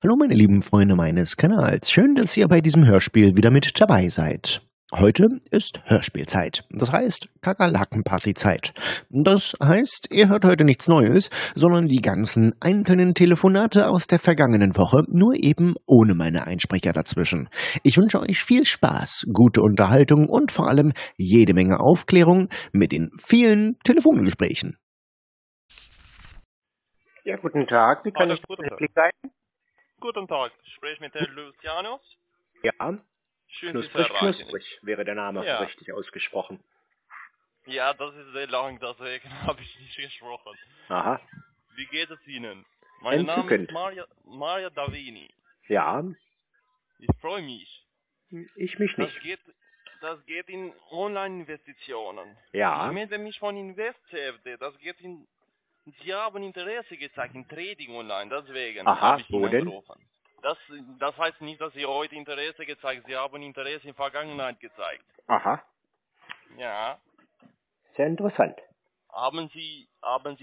Hallo meine lieben Freunde meines Kanals, schön, dass ihr bei diesem Hörspiel wieder mit dabei seid. Heute ist Hörspielzeit, das heißt Kakerlaken-Party-Zeit. Das heißt, ihr hört heute nichts Neues, sondern die ganzen einzelnen Telefonate aus der vergangenen Woche, nur eben ohne meine Einsprecher dazwischen. Ich wünsche euch viel Spaß, gute Unterhaltung und vor allem jede Menge Aufklärung mit den vielen Telefongesprächen. Ja, guten Tag, wie kann ich behilflich sein? Guten Tag, ich spreche mit Herrn Lucianus. Ja. Schön, Knusprig, Knusprig wäre der Name richtig ausgesprochen. Ja, das ist sehr lang, deswegen habe ich nicht gesprochen. Aha. Wie geht es Ihnen? Mein Name ist Maria Davini. Ja. Ich freue mich. Ich mich nicht. Das geht in Online-Investitionen. Ja. Ich melde mich von Invest CFD. Das geht in... Sie haben Interesse gezeigt in Trading online, deswegen habe ich Ihnen angerufen. Das heißt nicht, dass Sie heute Interesse gezeigt haben. Sie haben Interesse in Vergangenheit gezeigt. Aha. Ja. Sehr interessant. Haben Sie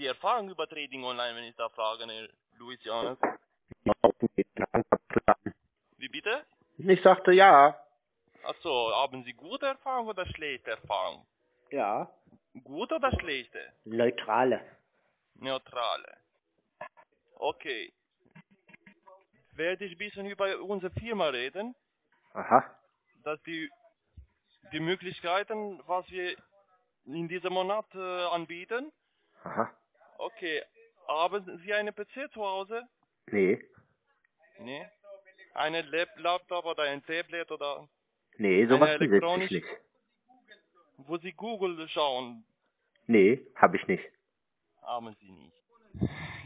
Erfahrung über Trading online, wenn ich da frage, Herr Luis-Jones? Wie bitte? Ich sagte ja. Achso, haben Sie gute Erfahrung oder schlechte Erfahrung? Ja. Gute oder schlechte? Neutrale. Neutrale. Okay. Werde ich ein bisschen über unsere Firma reden. Aha. Dass die Möglichkeiten, was wir in diesem Monat anbieten. Aha. Okay. Haben Sie einen PC zu Hause? Nee. Nee? Einen Laptop oder ein Tablet oder... Nee, sowas besitze ich nicht. Wo Sie Google schauen? Nee, habe ich nicht. Haben Sie nicht.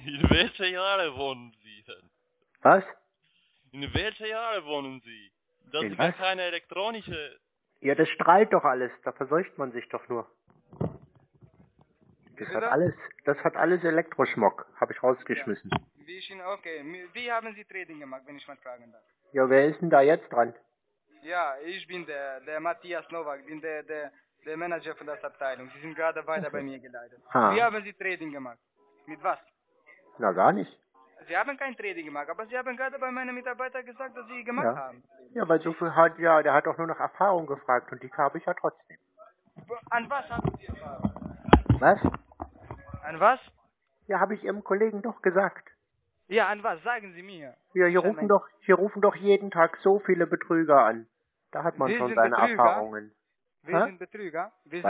In welche Jahre wohnen Sie denn? Was? In welche Jahre wohnen Sie? Das ist gar keine elektronische... Ja, das strahlt doch alles. Da verseucht man sich doch nur. Das hat alles Elektroschmuck. Habe ich rausgeschmissen. Ja. Wie haben Sie Trading gemacht, wenn ich mal fragen darf? Ja, wer ist denn da jetzt dran? Ja, ich bin der Matthias Nowak. Bin der Manager von der Abteilung. Sie sind gerade weiter bei mir geleitet. Ha. Wie haben Sie Trading gemacht? Mit was? Na, gar nicht. Sie haben kein Trading gemacht, aber Sie haben gerade bei meinen Mitarbeitern gesagt, dass Sie gemacht haben. Ja, weil so viel hat, ja, der hat auch nur nach Erfahrung gefragt und die habe ich ja trotzdem. An was haben Sie Erfahrung? Was? An was? Ja, habe ich Ihrem Kollegen doch gesagt. Ja, an was? Sagen Sie mir. Ja, hier rufen doch jeden Tag so viele Betrüger an. Da hat man schon seine Erfahrungen. Wir sind Betrüger. Sind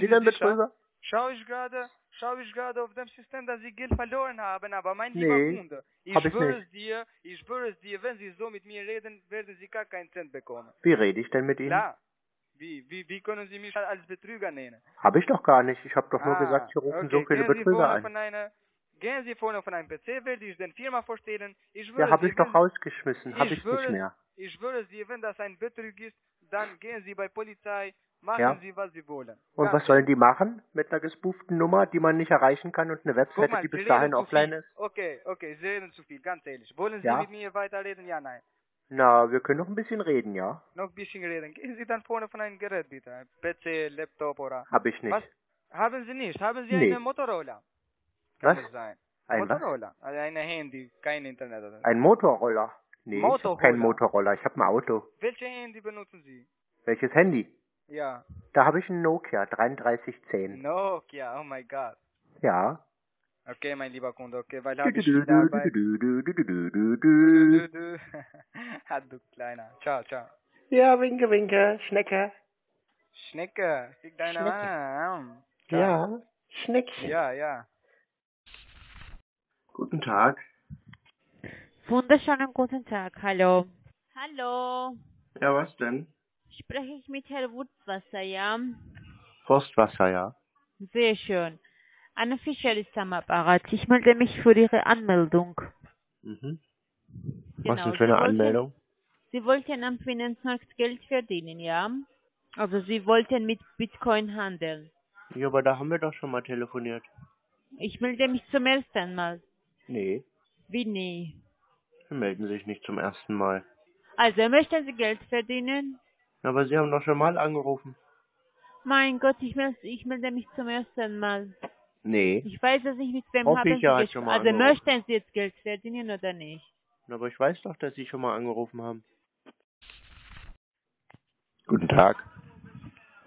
Sie denn Betrüger? Schau ich gerade auf dem System, dass Sie Geld verloren haben, aber mein lieber Kunde, ich schwöre es dir, wenn Sie so mit mir reden, werden Sie gar keinen Cent bekommen. Wie rede ich denn mit Ihnen? Klar. Wie können Sie mich als Betrüger nennen? Habe ich doch gar nicht. Ich habe doch nur gesagt, Sie rufen so viele Betrüger an. Gehen Sie vorne von einem PC, werde ich den Firma vorstellen. Ja, habe ich doch rausgeschmissen. Habe ich nicht mehr. Ich schwöre Sie, wenn das ein Betrug ist, dann gehen Sie bei Polizei, machen Sie, was Sie wollen. Und was sollen die machen? Mit einer gespooften Nummer, die man nicht erreichen kann und eine Webseite, die bis dahin offline ist? Okay, Sie reden zu viel, ganz ehrlich. Wollen Sie mit mir weiterreden? Ja, nein. Na, wir können noch ein bisschen reden, ja? Noch ein bisschen reden. Gehen Sie dann vorne von einem Gerät, bitte. Ein PC, Laptop oder... Hab ich nicht. Was? Haben Sie nicht? Haben Sie eine Motorola? Kann was? Sein. Ein Motorola. Was? Also ein Handy, kein Internet. Oder? Ein Motorola? Nee, ich habe keinen Motorroller, ich habe ein Auto. Welches Handy benutzen Sie? Welches Handy? Ja. Da habe ich ein Nokia 3310. Nokia, oh mein Gott. Ja. Okay, mein lieber Kunde, okay, weil habe ich viel Arbeit. Du Kleiner, ciao. Ja, winke, Schnecke. Schnecke, stick deine Hand. Ja, Schneckchen. Ja. Guten Tag. Wunderschönen guten Tag, hallo. Hallo. Ja, was denn? Spreche ich mit Herrn Forstwasser, ja? Forstwasser, ja. Sehr schön. Eine Fischer ist am Apparat. Ich melde mich für Ihre Anmeldung. Mhm. Genau. Was denn für eine Anmeldung? Sie wollten am Finanzmarkt Geld verdienen, ja? Also Sie wollten mit Bitcoin handeln. Ja, aber da haben wir doch schon mal telefoniert. Ich melde mich zum ersten Mal. Nee. Wie nee? Sie melden sich nicht zum ersten Mal. Also, möchten Sie Geld verdienen? Aber Sie haben doch schon mal angerufen. Mein Gott, ich melde mich zum ersten Mal. Nee. Ich weiß es nicht, mit wem haben Sie gesprochen. Also, möchten Sie jetzt Geld verdienen oder nicht? Aber ich weiß doch, dass Sie schon mal angerufen haben. Guten Tag.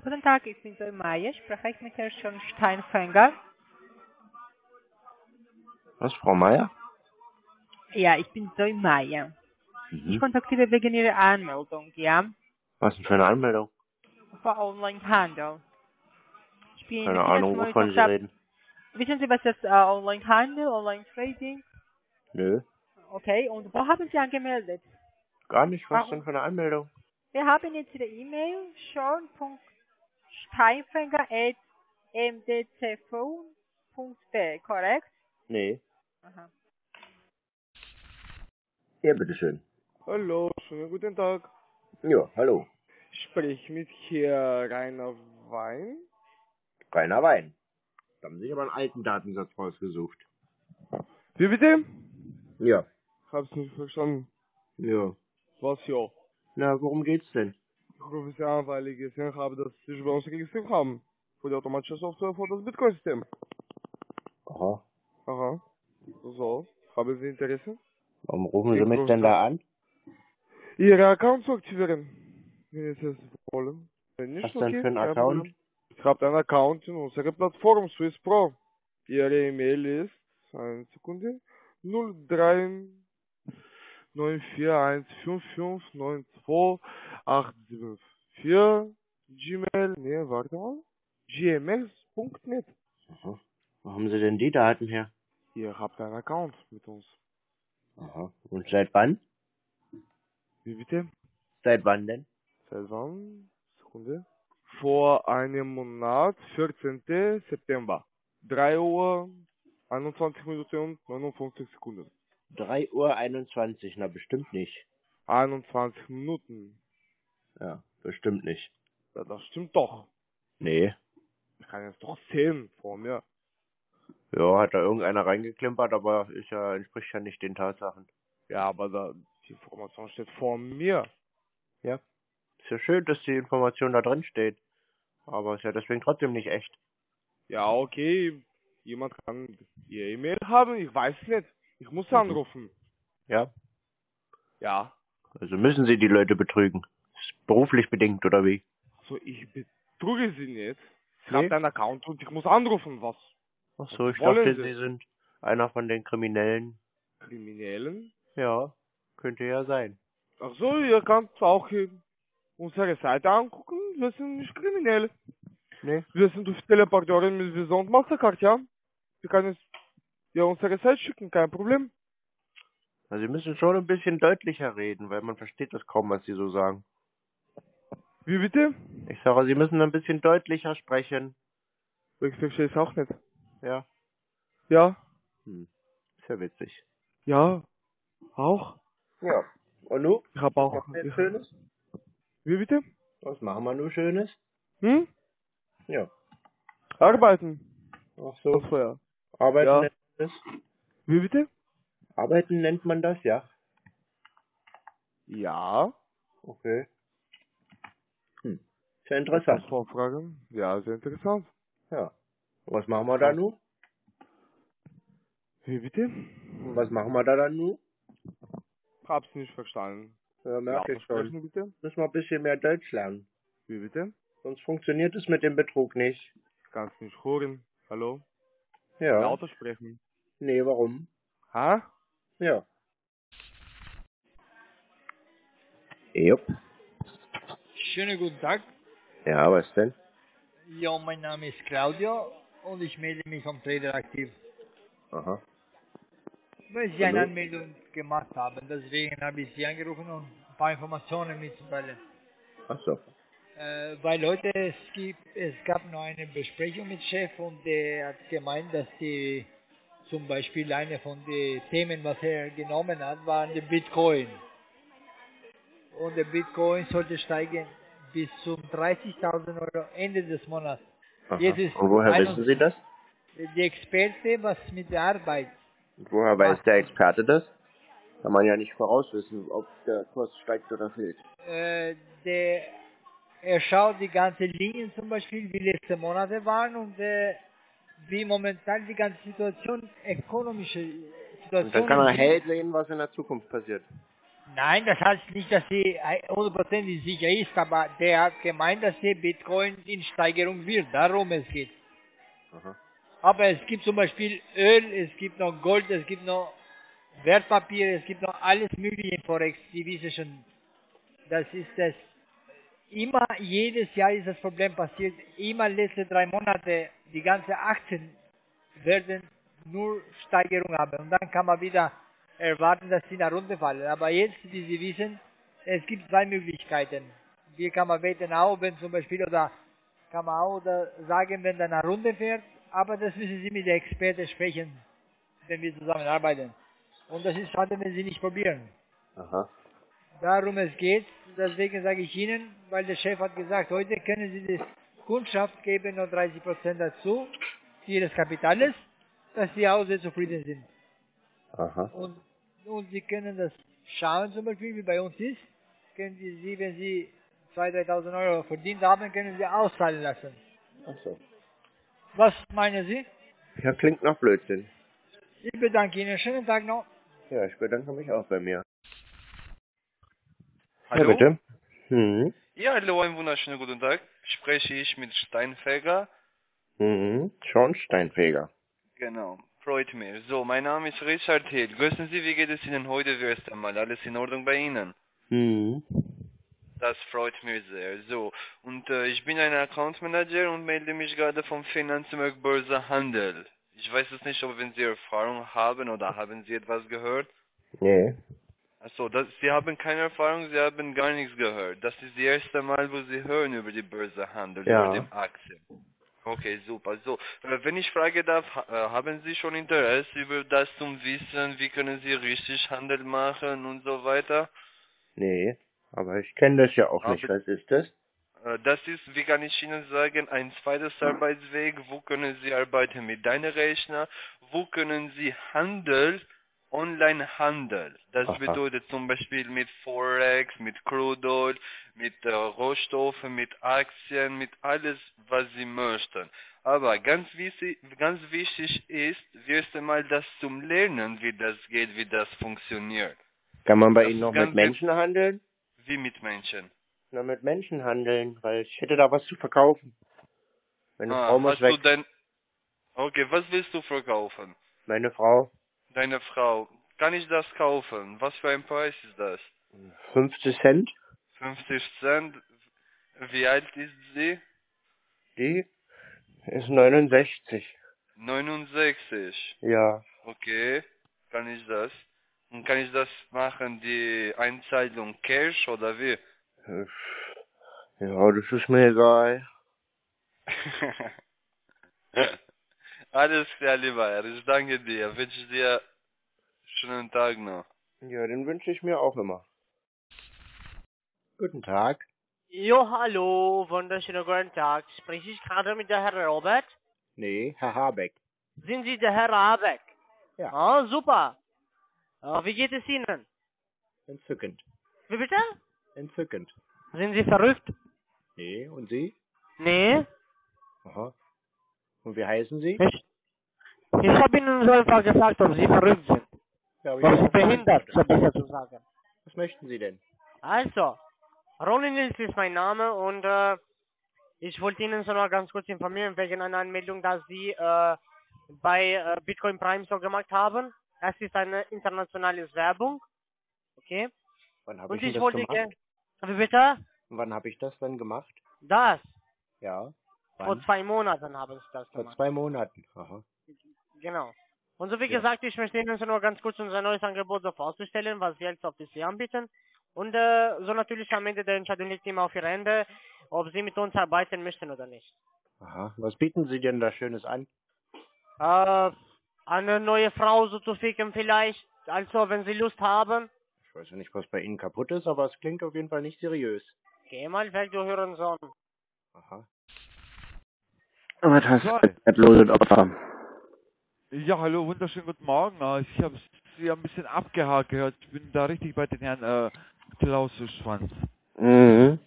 Guten Tag, ich bin Zoe Meier. Spreche ich mit Herrn Schönsteinfänger? Was, Frau Meier? Ja, ich bin Zoe Meier. Mhm. Ich kontaktiere wegen Ihrer Anmeldung, ja? Was denn für eine Anmeldung? Für Onlinehandel. Keine Ahnung, wovon Sie reden. Wissen Sie, was ist Onlinehandel, Online-Trading? Nö. Okay, und wo haben Sie angemeldet? Gar nicht, was denn für eine Anmeldung? Wir haben jetzt Ihre E-Mail, schon.steinfänger@mdcv.de, korrekt? Nee. Aha. Ja, bitteschön. Hallo, schönen guten Tag. Ja, hallo. Sprich mit hier Rainer Wein? Rainer Wein. Da haben Sie sich aber einen alten Datensatz rausgesucht. Wie bitte? Ja. Hab's nicht verstanden. Ja. Was ja? Na, worum geht's denn? Ich rufe Sie an, weil ich gesehen habe, dass Sie sich bei uns registriert haben. Für die automatische Software für das Bitcoin-System. Aha. Aha. So. Haben Sie Interesse? Warum rufen Sie mich denn da an? Ihre Account zu aktivieren. Wenn Sie es wollen. Wenn nicht, was denn für ein Account? Ich habe einen Account in unserer Plattform SwissPro. Ihre E-Mail ist, eine Sekunde, 039415592874 Gmail, ne, warte mal, gmx.net. Aha. Wo haben Sie denn die Daten her? Ihr habt einen Account mit uns. Aha. Und seit wann? Wie bitte? Seit wann denn? Seit wann? Sekunde. Vor einem Monat, 14. September, 3:21:59. 3:21 Uhr, na bestimmt nicht. 21 Minuten. Ja, bestimmt nicht. Ja, das stimmt doch. Nee. Ich kann jetzt doch sehen vor mir. Ja, hat da irgendeiner reingeklimpert, aber ist ja, entspricht ja nicht den Tatsachen. Ja, aber da, die Information steht vor mir. Ja. Ist ja schön, dass die Information da drin steht. Aber ist ja deswegen trotzdem nicht echt. Ja, okay. Jemand kann ihr E-Mail haben, ich weiß nicht. Ich muss anrufen. Ja. Ja. Also müssen Sie die Leute betrügen. Ist beruflich bedingt, oder wie? Also ich betrüge Sie nicht. Ich habe einen Account und ich muss anrufen, was? Ach so, ich dachte, Sie sind einer von den Kriminellen. Kriminellen? Ja, könnte ja sein. Ach so, ihr könnt auch unsere Seite angucken, wir sind nicht kriminell. Nee. Wir sind offizielle Partnerin mit Visa und Mastercard, ja? Wir können ja unsere Seite schicken, kein Problem. Also, Sie müssen schon ein bisschen deutlicher reden, weil man versteht das kaum, was Sie so sagen. Wie bitte? Ich sage, Sie müssen ein bisschen deutlicher sprechen. Ich verstehe es auch nicht. Ja. Ja. Hm. Ist ja witzig. Ja. Auch? Ja. Und du? Ich hab auch. Was Schönes? Wie bitte? Was machen wir nur Schönes? Hm? Ja. Arbeiten. Ach so. Vorher. Arbeiten ja. Nennt man das. Wie bitte? Arbeiten nennt man das, ja. Ja. Okay. Hm. Sehr interessant. Vorfrage. Ja, sehr interessant. Ja. Was machen wir da nun? Wie bitte? Was machen wir da dann nun? Hab's nicht verstanden. Ja, merke ich schon. Müssen wir ein bisschen mehr Deutsch lernen. Wie bitte? Sonst funktioniert es mit dem Betrug nicht. Kannst nicht hören. Hallo? Ja. Lauter sprechen. Nee, warum? Ha? Ja. Jupp. Schönen guten Tag. Ja, was denn? Ja, mein Name ist Claudio und ich melde mich vom Trader Aktiv. Aha. Weil Sie eine Anmeldung gemacht haben, deswegen habe ich Sie angerufen, um ein paar Informationen mitzuteilen. Ach so. Weil heute es gab noch eine Besprechung mit Chef und der hat gemeint, dass die zum Beispiel eine von den Themen, was er genommen hat, waren die Bitcoin. Und der Bitcoin sollte steigen bis zum 30.000 Euro Ende des Monats. Jetzt ist und woher wissen Sie das? Der Experte, was mit der Arbeit. Und woher weiß der Experte das? Kann man ja nicht vorauswissen, ob der Kurs steigt oder fällt. Er schaut die ganzen Linien zum Beispiel, wie letzte Monate waren und wie momentan die ganze Situation, ökonomische Situation... Dann kann man hell sehen, was in der Zukunft passiert. Nein, das heißt nicht, dass sie hundertprozentig sicher ist, aber der hat gemeint, dass die Bitcoin in Steigerung wird, darum es geht. Aha. Aber es gibt zum Beispiel Öl, es gibt noch Gold, es gibt noch Wertpapiere, es gibt noch alles mögliche in Forex, die wissen schon, das ist das. Immer, jedes Jahr ist das Problem passiert, immer letzte 3 Monate, die ganze 18 werden nur Steigerung haben und dann kann man wieder erwarten, dass sie nach unten fallen. Aber jetzt, wie Sie wissen, es gibt 2 Möglichkeiten. Hier kann man wetten auch, wenn zum Beispiel, oder kann man auch sagen, wenn der nach unten fährt, aber das müssen Sie mit den Experten sprechen, wenn wir zusammenarbeiten. Und das ist schade, wenn Sie nicht probieren. Aha. Darum es geht, deswegen sage ich Ihnen, weil der Chef hat gesagt, heute können Sie das Kundschaft geben und 30% dazu, Ihres Kapitales, dass Sie auch sehr zufrieden sind. Aha. Und Sie können das schauen, zum Beispiel, wie bei uns ist, können Sie, wenn Sie 2.000, 3.000 Euro verdient haben, können Sie auszahlen lassen. Ach so. Was meinen Sie? Ja, klingt nach Blödsinn. Ich bedanke Ihnen. Schönen Tag noch. Ja, ich bedanke mich auch bei mir. Hallo? Ja, bitte. Hm. Ja, hallo, einen wunderschönen guten Tag. Spreche ich mit Steinfeger? Mhm, Schönsteinfänger. Genau. Freut mich. So, mein Name ist Richard Hill. Grüßen Sie, wie geht es Ihnen heute erst einmal? Alles in Ordnung bei Ihnen? Mhm. Das freut mich sehr. So, und ich bin ein Account Manager und melde mich gerade vom Finanzmarkt Börse Handel. Ich weiß es nicht, ob wenn Sie Erfahrung haben oder haben Sie etwas gehört? Nee. Achso, Sie haben keine Erfahrung, Sie haben gar nichts gehört. Das ist das erste Mal, wo Sie hören über die Börse Handel, ja, über die Aktien. Okay, super. So, wenn ich fragen darf, haben Sie schon Interesse über das zum Wissen, wie können Sie richtig Handel machen und so weiter? Nee, aber ich kenne das ja auch nicht. Was ist das? Das ist, wie kann ich Ihnen sagen, ein zweites Arbeitsweg. Wo können Sie arbeiten mit deinem Rechner? Wo können Sie handeln? Online-Handel. Das Aha. bedeutet zum Beispiel mit Forex, mit Crude Oil, mit Rohstoffen, mit Aktien, mit alles, was Sie möchten. Aber ganz wichtig ist, erst einmal das zum Lernen, wie das geht, wie das funktioniert. Kann man bei Ihnen noch mit Menschen handeln? Wie mit Menschen? Na, mit Menschen handeln, weil ich hätte da was zu verkaufen. Meine Frau muss weg. Okay, was willst du verkaufen? Meine Frau. Deine Frau, kann ich das kaufen? Was für ein Preis ist das? 50 Cent. 50 Cent? Wie alt ist sie? Die ist 69. 69? Ja. Okay, kann ich das? Und kann ich das machen, die Einzahlung Cash oder wie? Ja, das ist mir egal. Alles klar, lieber Herr. Ich danke dir. Wünsche dir einen schönen Tag noch. Ja, den wünsche ich mir auch immer. Guten Tag. Jo, hallo. Wunderschönen guten Tag. Spreche ich gerade mit der Herr Robert? Nee, Herr Habeck. Sind Sie der Herr Habeck? Ja. Ah, super. Ah, wie geht es Ihnen? Entzückend. Wie bitte? Entzückend. Sind Sie verrückt? Nee, und Sie? Nee. Aha. Und wie heißen Sie? Ich habe Ihnen so einfach gefragt, ob Sie verrückt sind. Ja, aber Sie behindert, so besser zu sagen. Was möchten Sie denn? Also, Ronin ist mein Name und ich wollte Ihnen so noch ganz kurz informieren wegen einer Anmeldung, dass Sie bei Bitcoin Prime so gemacht haben. Es ist eine internationale Werbung. Okay? Wann habe ich das gemacht? Wie bitte? Wann habe ich das denn gemacht? Das? Ja. Vor 2 Monaten habe ich das gemacht. Vor 2 Monaten, aha. Genau. Und so wie gesagt, ich möchte Ihnen nur ganz kurz unser neues Angebot so vorzustellen, was wir jetzt auf DC anbieten. Und so natürlich am Ende der Entscheidung liegt immer auf Ihre Hände, ob Sie mit uns arbeiten möchten oder nicht. Aha. Was bieten Sie denn da Schönes an? Eine neue Frau so zu ficken vielleicht. Also, wenn Sie Lust haben. Ich weiß ja nicht, was bei Ihnen kaputt ist, aber es klingt auf jeden Fall nicht seriös. Geh mal weg, du Hurensohn. Aha. Ja, hallo, wunderschönen guten Morgen. Ich habe Sie ein bisschen abgehakt gehört. Ich bin da richtig bei den Herrn Klaus Schwanz. Mhm.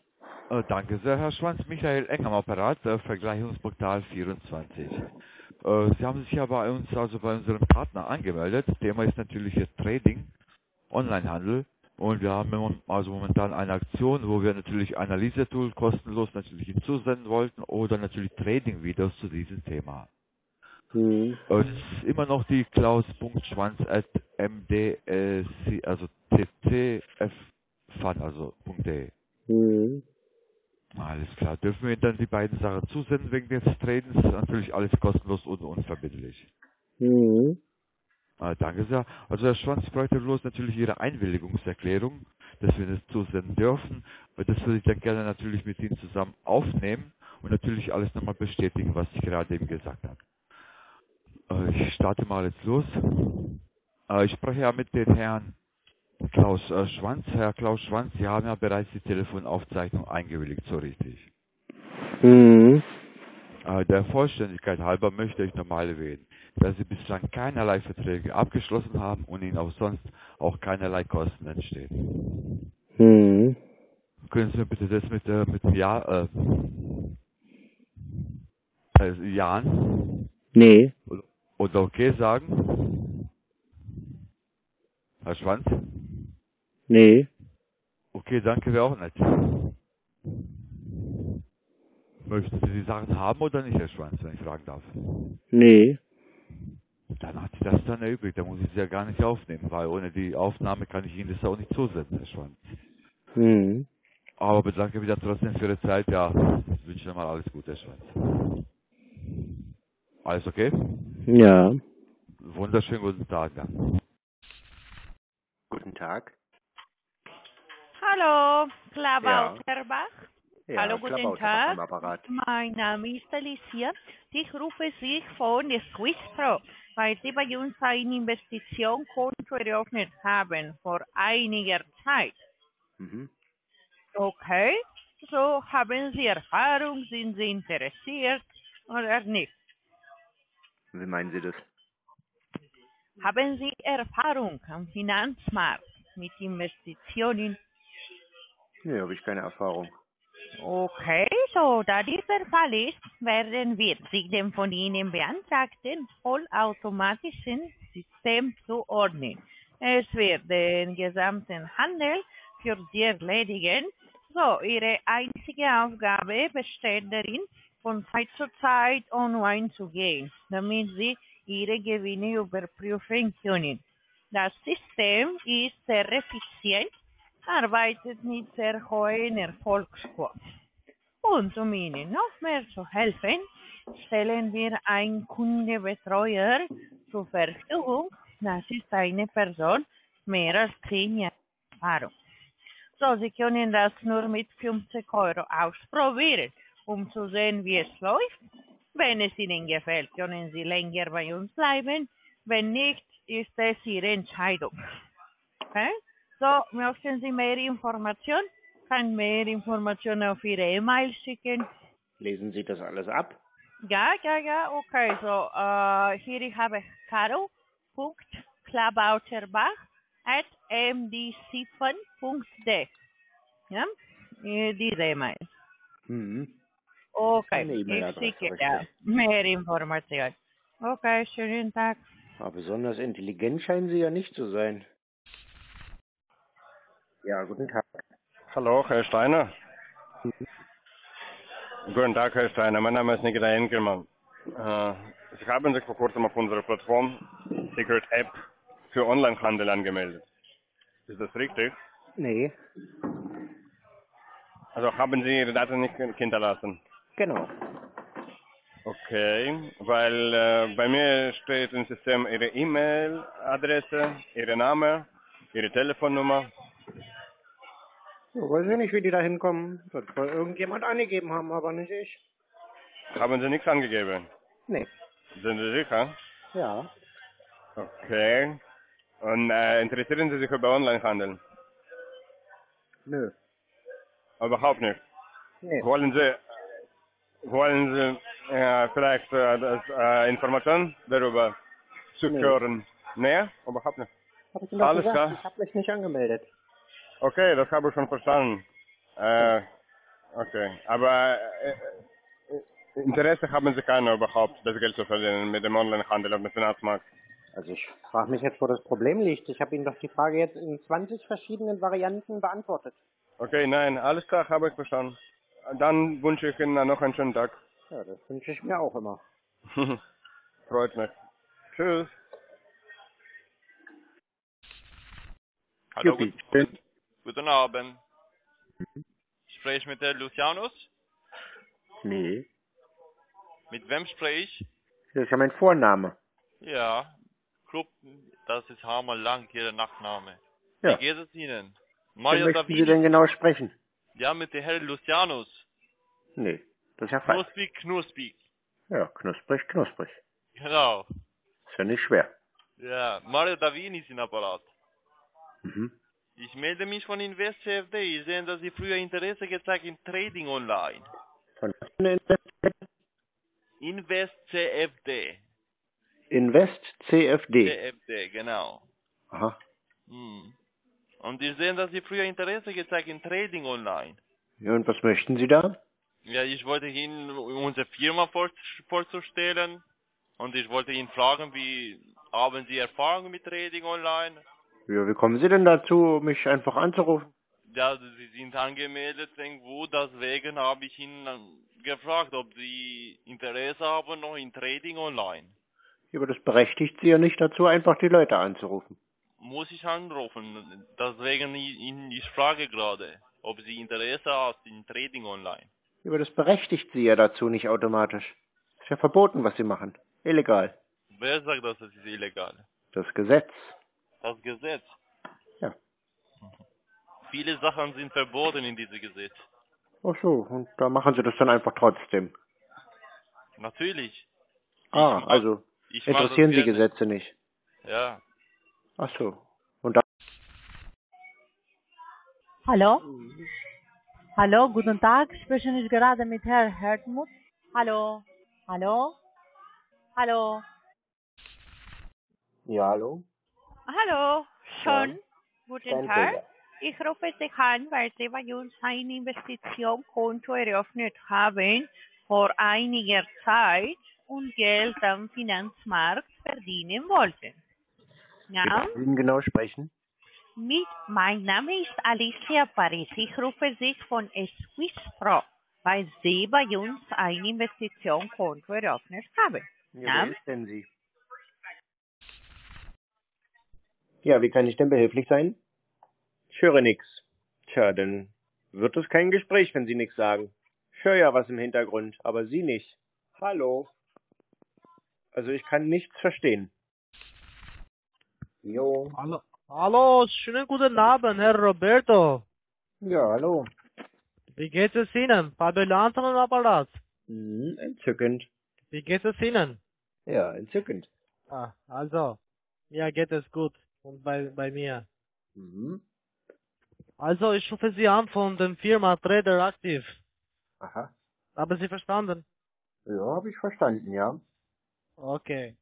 Danke sehr, Herr Schwanz. Michael Eng am Apparat, Vergleichungsportal 24. Sie haben sich ja bei uns, also bei unserem Partner angemeldet. Thema ist natürlich jetzt Trading, Onlinehandel. Und wir haben also momentan eine Aktion, wo wir natürlich Analyse-Tool kostenlos natürlich hinzusenden wollten oder natürlich Trading-Videos zu diesem Thema. Mhm. Es ist immer noch die klaus.schwanz@mdcfd.de. Mhm. Alles klar. Dürfen wir dann die beiden Sachen zusenden wegen des Tradens? Natürlich alles kostenlos und unverbindlich. Mhm. Danke sehr. Also Herr Schwanz, ich bräuchte bloß natürlich Ihre Einwilligungserklärung, dass wir das zusenden dürfen. Und das würde ich dann gerne natürlich mit Ihnen zusammen aufnehmen und natürlich alles nochmal bestätigen, was ich gerade eben gesagt habe. Ich starte mal jetzt los. Ich spreche ja mit den Herrn Klaus Schwanz. Herr Klaus Schwanz, Sie haben ja bereits die Telefonaufzeichnung eingewilligt, so richtig. Mhm. Der Vollständigkeit halber möchte ich nochmal erwähnen, dass Sie bislang keinerlei Verträge abgeschlossen haben und Ihnen auch sonst auch keinerlei Kosten entstehen. Mhm. Können Sie mir bitte das mit Jahren? Nee. Oder okay sagen? Herr Schwanz? Nee. Okay, danke, wäre auch nett. Möchten Sie die Sachen haben oder nicht, Herr Schwanz, wenn ich fragen darf? Nee. Dann hat sie das dann erübrigt, dann muss ich sie ja gar nicht aufnehmen, weil ohne die Aufnahme kann ich Ihnen das auch nicht zusenden, Herr Schwanz. Mhm. Aber bedanke mich dann trotzdem für Ihre Zeit, ja, ich wünsche Ihnen mal alles Gute, Herr Schwanz. Alles okay? Ja. Wunderschönen guten Tag, ja. Guten Tag. Hallo, Klabau, Terbach. Ja. Ja, hallo, guten Tag. Mein Name ist Alicia. Ich rufe Sie von SwissPro, weil Sie bei uns ein Investitionskonto eröffnet haben vor einiger Zeit. Mhm. Okay, so haben Sie Erfahrung, sind Sie interessiert oder nicht? Wie meinen Sie das? Haben Sie Erfahrung am Finanzmarkt mit Investitionen? Nee, habe ich keine Erfahrung. Okay, so da dieser Fall ist, werden wir Sie dem von Ihnen beantragten vollautomatischen System zuordnen. Es wird den gesamten Handel für Sie erledigen. So, Ihre einzige Aufgabe besteht darin, von Zeit zu Zeit online zu gehen, damit Sie Ihre Gewinne überprüfen können. Das System ist sehr effizient, arbeitet mit sehr hohen Erfolgsquoten. Und um Ihnen noch mehr zu helfen, stellen wir einen Kundenbetreuer zur Verfügung. Das ist eine Person mehr als 10 Jahre Erfahrung. So, Sie können das nur mit 50 € ausprobieren, um zu sehen, wie es läuft. Wenn es Ihnen gefällt, können Sie länger bei uns bleiben. Wenn nicht, ist es Ihre Entscheidung. Okay? So, möchten Sie mehr Informationen? Kann mehr Informationen auf Ihre E-Mail schicken. Lesen Sie das alles ab? Ja, okay. So, hier ich habe caro.klabauterbach@mdcfund.de. Ja, diese E-Mail. Mhm. Okay, ich schicke da mehr Informationen. Okay, schönen Tag. Aber besonders intelligent scheinen Sie ja nicht zu sein. Ja, guten Tag. Hallo, Herr Steiner. Guten Tag, Herr Steiner. Mein Name ist Nikita Enkelmann. Sie haben sich vor kurzem auf unserer Plattform Secret App für Onlinehandel angemeldet. Ist das richtig? Nee. Also haben Sie Ihre Daten nicht hinterlassen? Genau. Okay, weil bei mir steht im System Ihre E-Mail-Adresse, Ihr Name, Ihre Telefonnummer. Ich weiß nicht, wie die da hinkommen. Das soll irgendjemand angegeben haben, aber nicht ich. Haben Sie nichts angegeben? Nee. Sind Sie sicher? Ja. Okay. Und interessieren Sie sich über Onlinehandel? Nö. Überhaupt nicht? Nee. Wollen Sie vielleicht Informationen darüber zu hören? Nee, überhaupt nicht. Hab ich Ihnen doch gesagt, klar. Ich habe mich nicht angemeldet. Okay, das habe ich schon verstanden. Okay, aber Interesse haben Sie keine überhaupt, das Geld zu verdienen mit dem Onlinehandel auf dem Finanzmarkt? Also ich frage mich jetzt, wo das Problem liegt. Ich habe Ihnen doch die Frage jetzt in 20 verschiedenen Varianten beantwortet. Okay, nein, alles klar, habe ich verstanden. Dann wünsche ich Ihnen noch einen schönen Tag. Ja, das wünsche ich mir auch immer. Freut mich. Tschüss. Hallo, guten Abend. Spreche ich mit der Lucianus? Nee. Mit wem spreche ich? Das ist ja mein Vorname. Ja, Club, das ist hammerlang, Ihr Nachname. Ja. Wie geht es Ihnen? Maria Davini. Wie möchten Sie denn genau sprechen? Ja, mit der Herrn Lucianus. Nee, das ist ja falsch. Knusprig, knusprig. Ja, knusprig, knusprig. Genau. Ist ja nicht schwer. Ja, Maria Davini ist im Apparat. Mhm. Ich melde mich von Invest CFD. Ich sehe, dass Sie früher Interesse gezeigt im Trading online. Von Invest CFD. Invest CFD. CFD, genau. Aha. Hm. Und ich sehe, dass Sie früher Interesse gezeigt im Trading online. Ja, und was möchten Sie da? Ja, ich wollte Ihnen unsere Firma vorzustellen. Und ich wollte Ihnen fragen, wie haben Sie Erfahrung mit Trading online? Ja, wie kommen Sie denn dazu, mich einfach anzurufen? Ja, Sie sind angemeldet irgendwo, deswegen habe ich Ihnen gefragt, ob Sie Interesse haben noch in Trading online. Ja, aber das berechtigt Sie ja nicht dazu, einfach die Leute anzurufen. Muss ich anrufen, deswegen ich frage gerade, ob Sie Interesse haben in Trading online. Ja, aber das berechtigt Sie ja dazu nicht automatisch. Ist ja verboten, was Sie machen. Illegal. Wer sagt, dass es illegal ist? Das Gesetz. Das Gesetz. Ja. Viele Sachen sind verboten in diesem Gesetz. Ach so, und da machen Sie das dann einfach trotzdem. Natürlich. Also interessieren Sie Gesetze nicht. Ja. Ach so. Und da. Hallo? Hallo, guten Tag. Spreche ich gerade mit Herrn Hertmut? Hallo? Hallo? Hallo? Ja, hallo? Hallo, schon. Ja. Guten Tag. Ich rufe Sie an, weil Sie bei uns ein Investitionskonto eröffnet haben vor einiger Zeit und Geld am Finanzmarkt verdienen wollten. Ja? Mit wem genau sprechen? Mein Name ist Alicia Paris. Ich rufe Sie von SwissPro, weil Sie bei uns ein Investitionskonto eröffnet haben. Ja, wer ist denn Sie? Ja, wie kann ich denn behilflich sein? Ich höre nichts. Tja, dann wird es kein Gespräch, wenn Sie nichts sagen. Ich höre ja was im Hintergrund, aber Sie nicht. Hallo. Also ich kann nichts verstehen. Jo. Hallo. Hallo, schönen guten Abend, Herr Roberto. Ja, hallo. Wie geht es Ihnen? Fabio Lanzmann am Apparat. Entzückend. Wie geht es Ihnen? Ja, entzückend. Ah, also, mir geht es gut. Und bei mir. Mhm. Also, ich rufe Sie an von der Firma Trader Aktiv. Aha. Haben Sie verstanden? Ja, habe ich verstanden, ja. Okay.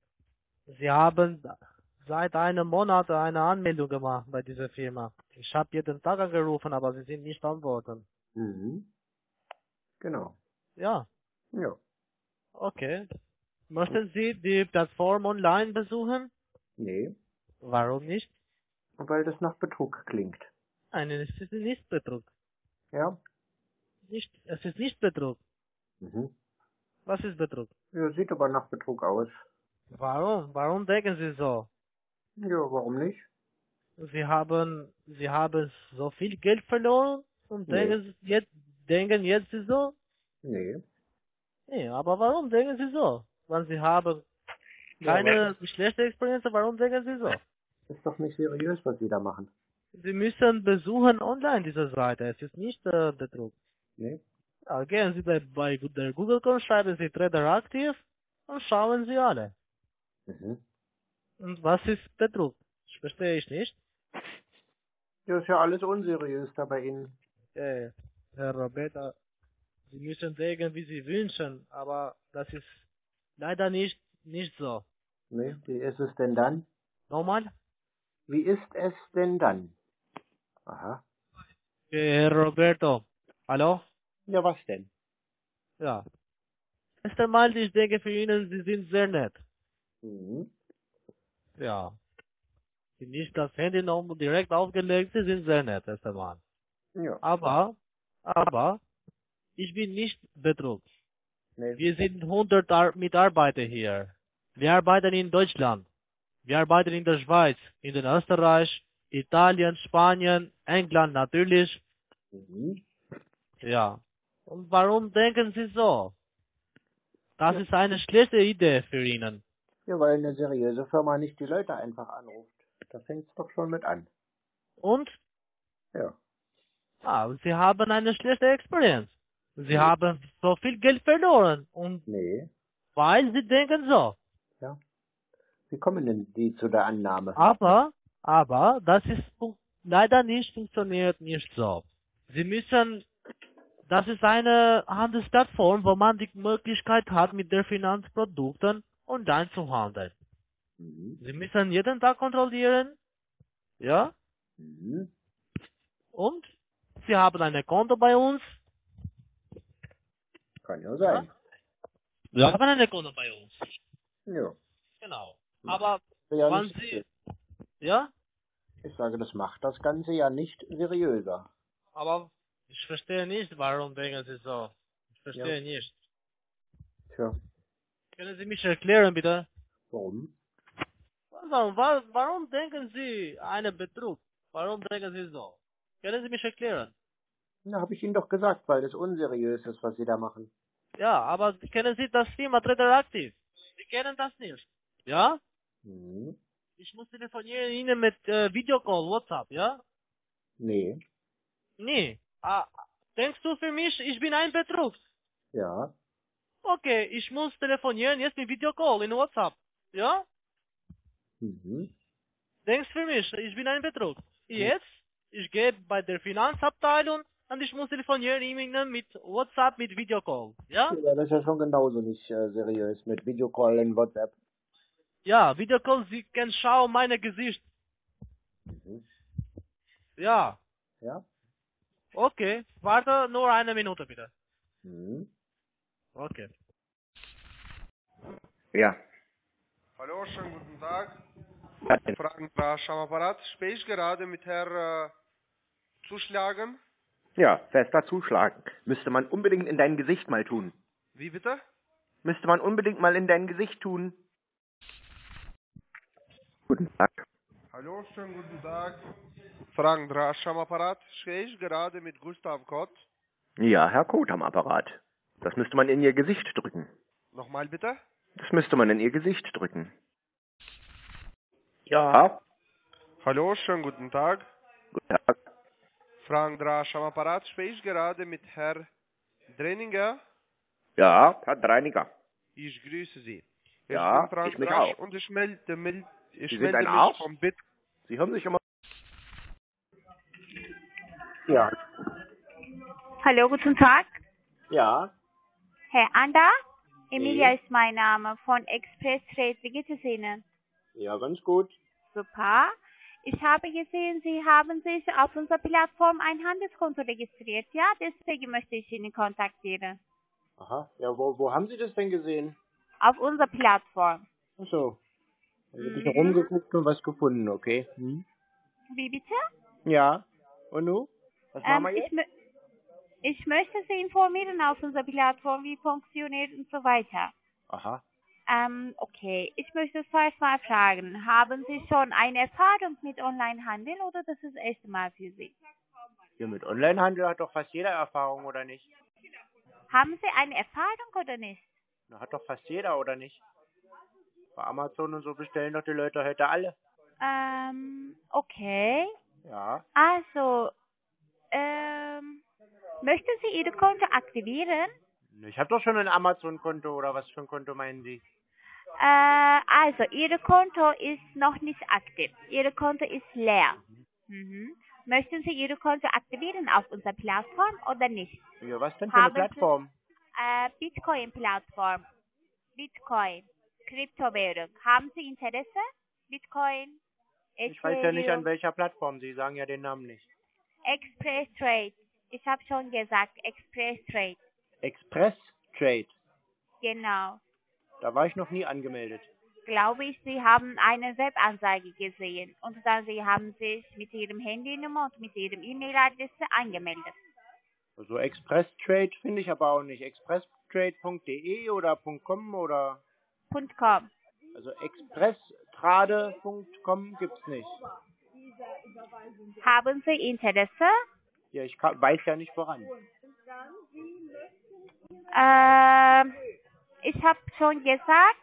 Sie haben seit einem Monat eine Anmeldung gemacht bei dieser Firma. Ich habe jeden Tag angerufen, aber Sie sind nicht antworten. Mhm. Genau. Ja. Ja. Okay. Möchten Sie die Plattform online besuchen? Nee. Warum nicht? Weil das nach Betrug klingt. Nein, es ist nicht Betrug. Ja? Es ist nicht Betrug. Mhm. Was ist Betrug? Ja, sieht aber nach Betrug aus. Warum? Warum denken Sie so? Ja, warum nicht? Sie haben so viel Geld verloren und denken jetzt Sie so? Nee. Nee, aber warum denken Sie so? Wenn Sie haben keine schlechte Experience, warum denken Sie so? Das ist doch nicht seriös, was Sie da machen. Sie müssen besuchen online diese Seite. Es ist nicht Betrug. Nee. Ja, gehen Sie bei der Google-Com, schreiben Sie Trader Aktiv und schauen Sie alle. Mhm. Und was ist Betrug? Das verstehe ich nicht. Das ist ja alles unseriös da bei Ihnen. Okay. Herr Roberta, Sie müssen denken, wie Sie wünschen, aber das ist leider nicht so. Nee, wie ist es denn dann? Nochmal? Wie ist es denn dann? Aha. Roberto, hallo? Ja, was denn? Ja, Erst einmal, ich denke für Ihnen, Sie sind sehr nett. Mhm. Ja. Sie nicht das Handy noch direkt aufgelegt, Sie sind sehr nett, erst einmal. Ja. Aber, ich bin nicht betrunken. Nee. Wir sind 100 Mitarbeiter hier. Wir arbeiten in Deutschland. Wir arbeiten in der Schweiz, in den Österreich, Italien, Spanien, England natürlich. Mhm. Ja. Und warum denken Sie so? Das ist eine schlechte Idee für Ihnen. Ja, weil eine seriöse Firma nicht die Leute einfach anruft. Da fängt es doch schon mit an. Und? Ja. Ah, Sie haben eine schlechte Experience. Sie haben so viel Geld verloren. Und nee. Weil Sie denken so. Ja. Wie kommen denn Sie zu der Annahme? Aber, das ist leider nicht funktioniert nicht so. Sie müssen... Das ist eine Handelsplattform, wo man die Möglichkeit hat, mit den Finanzprodukten online zu handeln. Mhm. Sie müssen jeden Tag kontrollieren, ja? Mhm. Und Sie haben ein Konto bei uns. Kann ja sein. Ja. Sie haben ein Konto bei uns. Ja. Genau. Aber ja, wann Sie... Ja? Ich sage, das macht das Ganze ja nicht seriöser. Aber... Ich verstehe nicht, warum denken Sie so. Ich verstehe nicht. Tja. Können Sie mich erklären, bitte? Warum? Warum denken Sie einen Betrug? Warum denken Sie so? Können Sie mich erklären? Na, habe ich Ihnen doch gesagt, weil das unseriös ist, was Sie da machen. Ja, aber kennen Sie das Thema Trader Aktiv? Sie kennen das nicht. Ja? Mhm. Ich muss telefonieren Ihnen mit Videocall, WhatsApp, ja? Nee. Nee. Ah, denkst du für mich, ich bin ein Betrug? Ja. Okay, ich muss telefonieren, jetzt mit Videocall in WhatsApp. Ja? Mhm. Denkst für mich, ich bin ein Betrug? Jetzt, ich gehe bei der Finanzabteilung und ich muss telefonieren mit WhatsApp, mit Videocall. Ja? Ja, das ist ja schon genauso nicht seriös, mit Videocall in WhatsApp. Ja, Videocall, Sie können schauen mein Gesicht. Mhm. Ja. Ja? Okay, warte nur eine Minute bitte. Mhm. Okay. Ja. Hallo, schönen guten Tag. Fragen am Apparat. Spreche ich gerade mit Herrn Zuschlagen? Ja, fester Zuschlagen. Müsste man unbedingt in dein Gesicht mal tun. Wie bitte? Müsste man unbedingt mal in dein Gesicht tun. Guten Tag. Hallo, schönen guten Tag. Frank Drasch am Apparat. Spreche ich gerade mit Gustav Kott? Ja, Herr Kott am Apparat. Das müsste man in Ihr Gesicht drücken. Nochmal bitte? Das müsste man in Ihr Gesicht drücken. Ja. Hallo, schönen guten Tag. Guten Tag. Frank Drasch am Apparat. Spreche ich gerade mit Herrn Dreininger? Ja, Herr Dreininger. Ich grüße Sie. Ja, ich bin Frank Drasch und ich melde mich... Ich melde mich vom Bit. Sie haben sich immer... Ja. Hallo, guten Tag. Ja. Herr Ander, Emilia ist mein Name von ExpressTrade. Wie geht es Ihnen? Ja, ganz gut. Super. Ich habe gesehen, Sie haben sich auf unserer Plattform ein Handelskonto registriert. Ja, deswegen möchte ich Ihnen kontaktieren. Aha. Ja, wo haben Sie das denn gesehen? Auf unserer Plattform. Ach so. Also ich habe rumgeguckt und was gefunden, okay? Hm? Wie bitte? Ja. Und nun? Was machen wir jetzt? Ich möchte Sie informieren auf unserer Plattform, wie funktioniert und so weiter. Aha. Okay. Ich möchte zuerst mal fragen, haben Sie schon eine Erfahrung mit Onlinehandel oder das ist echt mal für Sie? Ja, mit Onlinehandel hat doch fast jeder Erfahrung, oder nicht? Haben Sie eine Erfahrung oder nicht? Na, hat doch fast jeder, oder nicht? Bei Amazon und so bestellen doch die Leute heute alle. Okay. Ja. Also, möchten Sie Ihr Konto aktivieren? Ich habe doch schon ein Amazon-Konto, oder was für ein Konto meinen Sie? Also, Ihr Konto ist noch nicht aktiv. Ihr Konto ist leer. Mhm. Möchten Sie Ihr Konto aktivieren auf unserer Plattform oder nicht? Ja, was denn für eine Plattform? Bitcoin-Plattform. Bitcoin. Kryptowährung. Haben Sie Interesse? Bitcoin? Ich weiß ja nicht, an welcher Plattform. Sie sagen ja den Namen nicht. ExpressTrade. Ich habe schon gesagt, ExpressTrade. ExpressTrade? Genau. Da war ich noch nie angemeldet. Glaube ich, Sie haben eine Webanzeige gesehen und dann Sie haben sich mit Ihrem Handynummer und mit Ihrem E-Mail-Adresse angemeldet. So ExpressTrade finde ich aber auch nicht. ExpressTrade.de oder .com oder... .com. Also ExpressTrade.com gibt's nicht. Haben Sie Interesse? Ja, ich weiß ja nicht woran. Ich habe schon gesagt,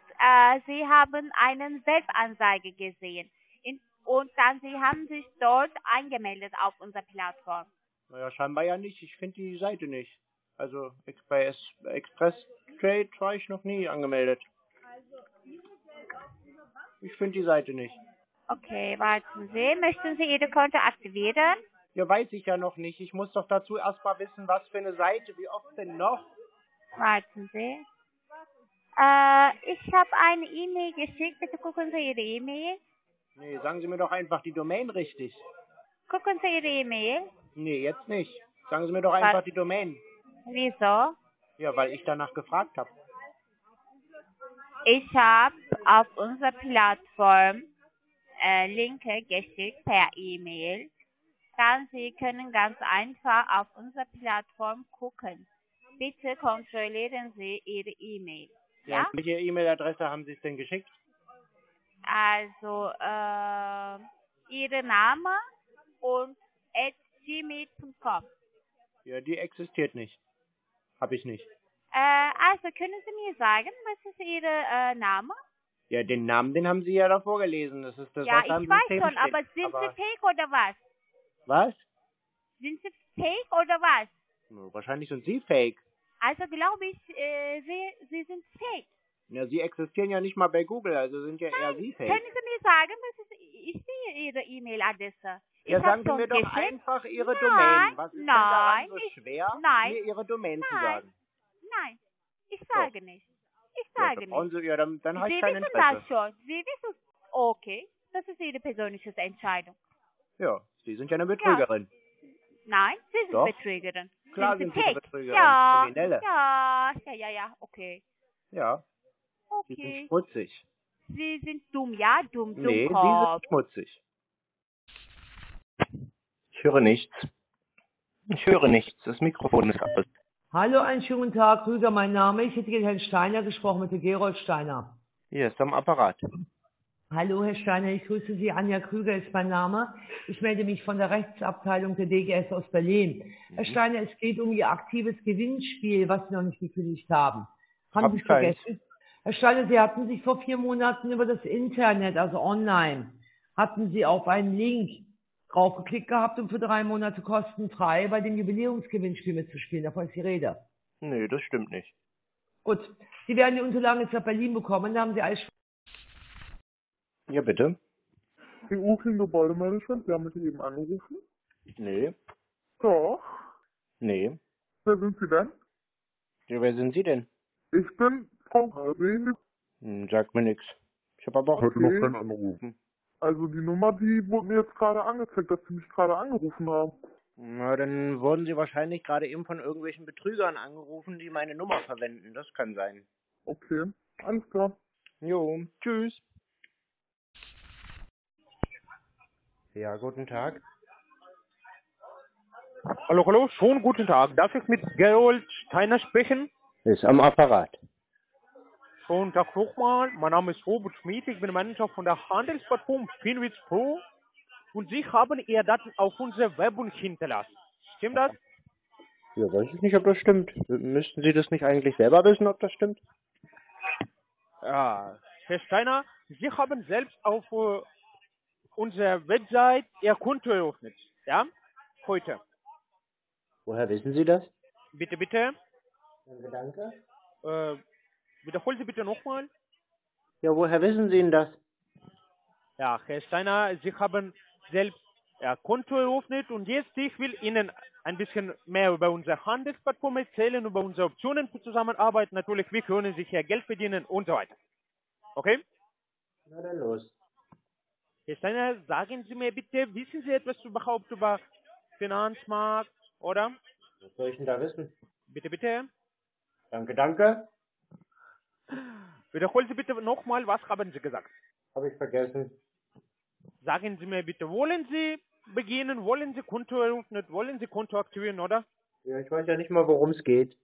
Sie haben eine Webanzeige gesehen und dann Sie haben sich dort angemeldet auf unserer Plattform. Naja, scheinbar ja nicht. Ich finde die Seite nicht. Also bei ExpressTrade war ich noch nie angemeldet. Ich finde die Seite nicht. Okay, warten Sie. Möchten Sie Ihre Konto aktivieren? Ja, weiß ich ja noch nicht. Ich muss doch dazu erstmal wissen, was für eine Seite, wie oft denn noch. Warten Sie. Ich habe eine E-Mail geschickt. Bitte gucken Sie Ihre E-Mail. Nee, sagen Sie mir doch einfach die Domain richtig. Gucken Sie Ihre E-Mail? Nee, jetzt nicht. Sagen Sie mir doch einfach die Domain. Wieso? Ja, weil ich danach gefragt habe. Ich habe auf unserer Plattform Linke geschickt per E-Mail. Sie können ganz einfach auf unserer Plattform gucken. Bitte kontrollieren Sie Ihre E-Mail. Ja? Welche E-Mail-Adresse haben Sie es denn geschickt? Also, Ihre Name und @gmail.com. Ja, die existiert nicht. Habe ich nicht. Also, können Sie mir sagen, was ist Ihr Name? Ja, den Namen, den haben Sie ja da vorgelesen. Das ist das, ja, was ich weiß schon, aber sind Sie fake oder was? Was? Sind Sie fake oder was? No, wahrscheinlich sind Sie fake. Also glaube ich, Sie sind fake. Ja, Sie existieren ja nicht mal bei Google, also sind ja eher Sie fake. Können Sie mir sagen, was ist, ich sehe Ihre E-Mail-Adresse. Ja, sagen Sie mir doch einfach Ihre Domain. Was ist denn daran so schwer, mir Ihre Domain zu sagen? Nein, ich sage nicht. Ich sage nicht. Sie, ja, dann habe ich kein Interesse. Sie wissen das schon. Sie wissen es. Okay, das ist Ihre persönliche Entscheidung. Ja, Sie sind ja eine Betrügerin. Ja. Nein, Sie sind Betrügerin. Klar sind Sie eine Betrügerin. Ja, Kriminelle. Ja, okay. Ja, okay. Sie sind schmutzig. Sie sind dumm, ja, dumm. Nee, Sie sind schmutzig. Ich höre nichts. Ich höre nichts. Das Mikrofon ist aus. Hallo, einen schönen guten Tag, Krüger, mein Name. Ich hätte mit Herrn Steiner gesprochen, mit dem Gerold Steiner. Hier ist am Apparat. Hallo, Herr Steiner, ich grüße Sie. Anja Krüger ist mein Name. Ich melde mich von der Rechtsabteilung der DGS aus Berlin. Mhm. Herr Steiner, es geht um Ihr aktives Gewinnspiel, was Sie noch nicht gekündigt haben. Haben Sie vergessen? Herr Steiner, Sie hatten sich vor 4 Monaten über das Internet, also online, hatten Sie auf einen Link draufgeklickt gehabt und für 3 Monate kostenfrei bei dem Jubiläumsgewinnspiel mitzuspielen. Davon ist die Rede. Nee, das stimmt nicht. Gut. Sie werden die Unterlagen jetzt nach Berlin bekommen. Da haben Sie alles. Ja, bitte. EU-Gebäudemanagement, Sie haben mich eben angerufen? Nee. Doch. Nee. Wer sind Sie denn? Ja, wer sind Sie denn? Ich bin Frau Halbehinde. Sagt mir nichts. Ich habe aber auch noch keinen angerufen. Also die Nummer, die wurde mir jetzt gerade angezeigt, dass Sie mich gerade angerufen haben. Na, dann wurden Sie wahrscheinlich gerade eben von irgendwelchen Betrügern angerufen, die meine Nummer verwenden. Das kann sein. Okay, alles klar. Jo, tschüss. Ja, guten Tag. Hallo, hallo, schon guten Tag. Darf ich mit Gerold Steiner sprechen? Ist am Apparat. Schönen Tag nochmal. Mein Name ist Robert Schmidt. Ich bin Manager von der Handelsplattform Finwitz Pro. Und Sie haben Ihre Daten auf unserer Werbung hinterlassen. Stimmt das? Ja, weiß ich nicht, ob das stimmt. Müssten Sie das nicht eigentlich selber wissen, ob das stimmt? Ja, Herr Steiner, Sie haben selbst auf unsere Website Ihr Konto eröffnet, ja? Heute. Woher wissen Sie das? Bitte, bitte. Danke. Wiederholen Sie bitte nochmal. Ja, woher wissen Sie denn das? Ja, Herr Steiner, Sie haben selbst Ihr Konto eröffnet und jetzt ich will Ihnen ein bisschen mehr über unsere Handelsplattform erzählen, über unsere Optionen für Zusammenarbeit, natürlich, wie können Sie hier Geld verdienen und so weiter. Okay? Na dann los. Herr Steiner, sagen Sie mir bitte, wissen Sie etwas überhaupt über Finanzmarkt, oder? Was soll ich denn da wissen? Bitte, bitte. Danke, danke. Wiederholen Sie bitte nochmal, was haben Sie gesagt? Habe ich vergessen. Sagen Sie mir bitte, wollen Sie beginnen, wollen Sie Konto eröffnen, wollen Sie Konto aktivieren, oder? Ja, ich weiß ja nicht mal, worum es geht.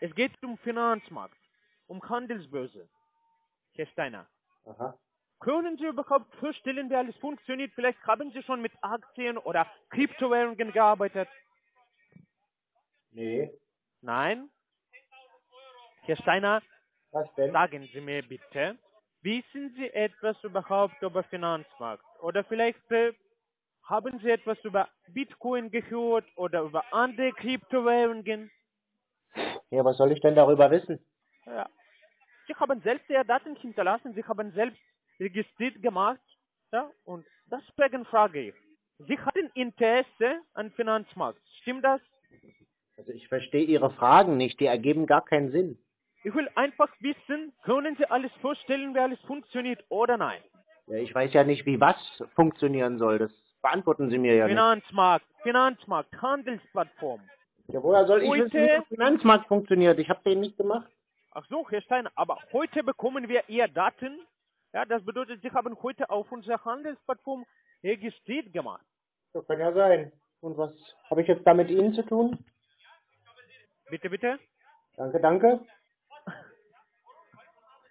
Es geht um Finanzmarkt, um Handelsbörse. Herr Steiner. Aha. Können Sie überhaupt vorstellen, wie alles funktioniert? Vielleicht haben Sie schon mit Aktien oder Kryptowährungen gearbeitet? Nee. Nein? Herr Steiner, was denn? Sagen Sie mir bitte, wissen Sie etwas überhaupt über Finanzmarkt? Oder vielleicht haben Sie etwas über Bitcoin gehört oder über andere Kryptowährungen? Ja, was soll ich denn darüber wissen? Ja. Sie haben selbst Ihre Daten hinterlassen, Sie haben selbst registriert gemacht, ja, und deswegen frage ich. Sie hatten Interesse an Finanzmarkt, stimmt das? Also ich verstehe Ihre Fragen nicht, die ergeben gar keinen Sinn. Ich will einfach wissen, können Sie alles vorstellen, wie alles funktioniert oder nein? Ja, ich weiß ja nicht, wie was funktionieren soll, das beantworten Sie mir ja nicht. Finanzmarkt, Handelsplattform. Ja, woher soll ich wissen, wie der Finanzmarkt funktioniert? Ich habe den nicht gemacht. Ach so, Herr Stein, aber heute bekommen wir Ihre Daten. Ja, das bedeutet, Sie haben heute auf unserer Handelsplattform registriert gemacht. Das kann ja sein. Und was habe ich jetzt da mit Ihnen zu tun? Bitte, bitte? Danke, danke.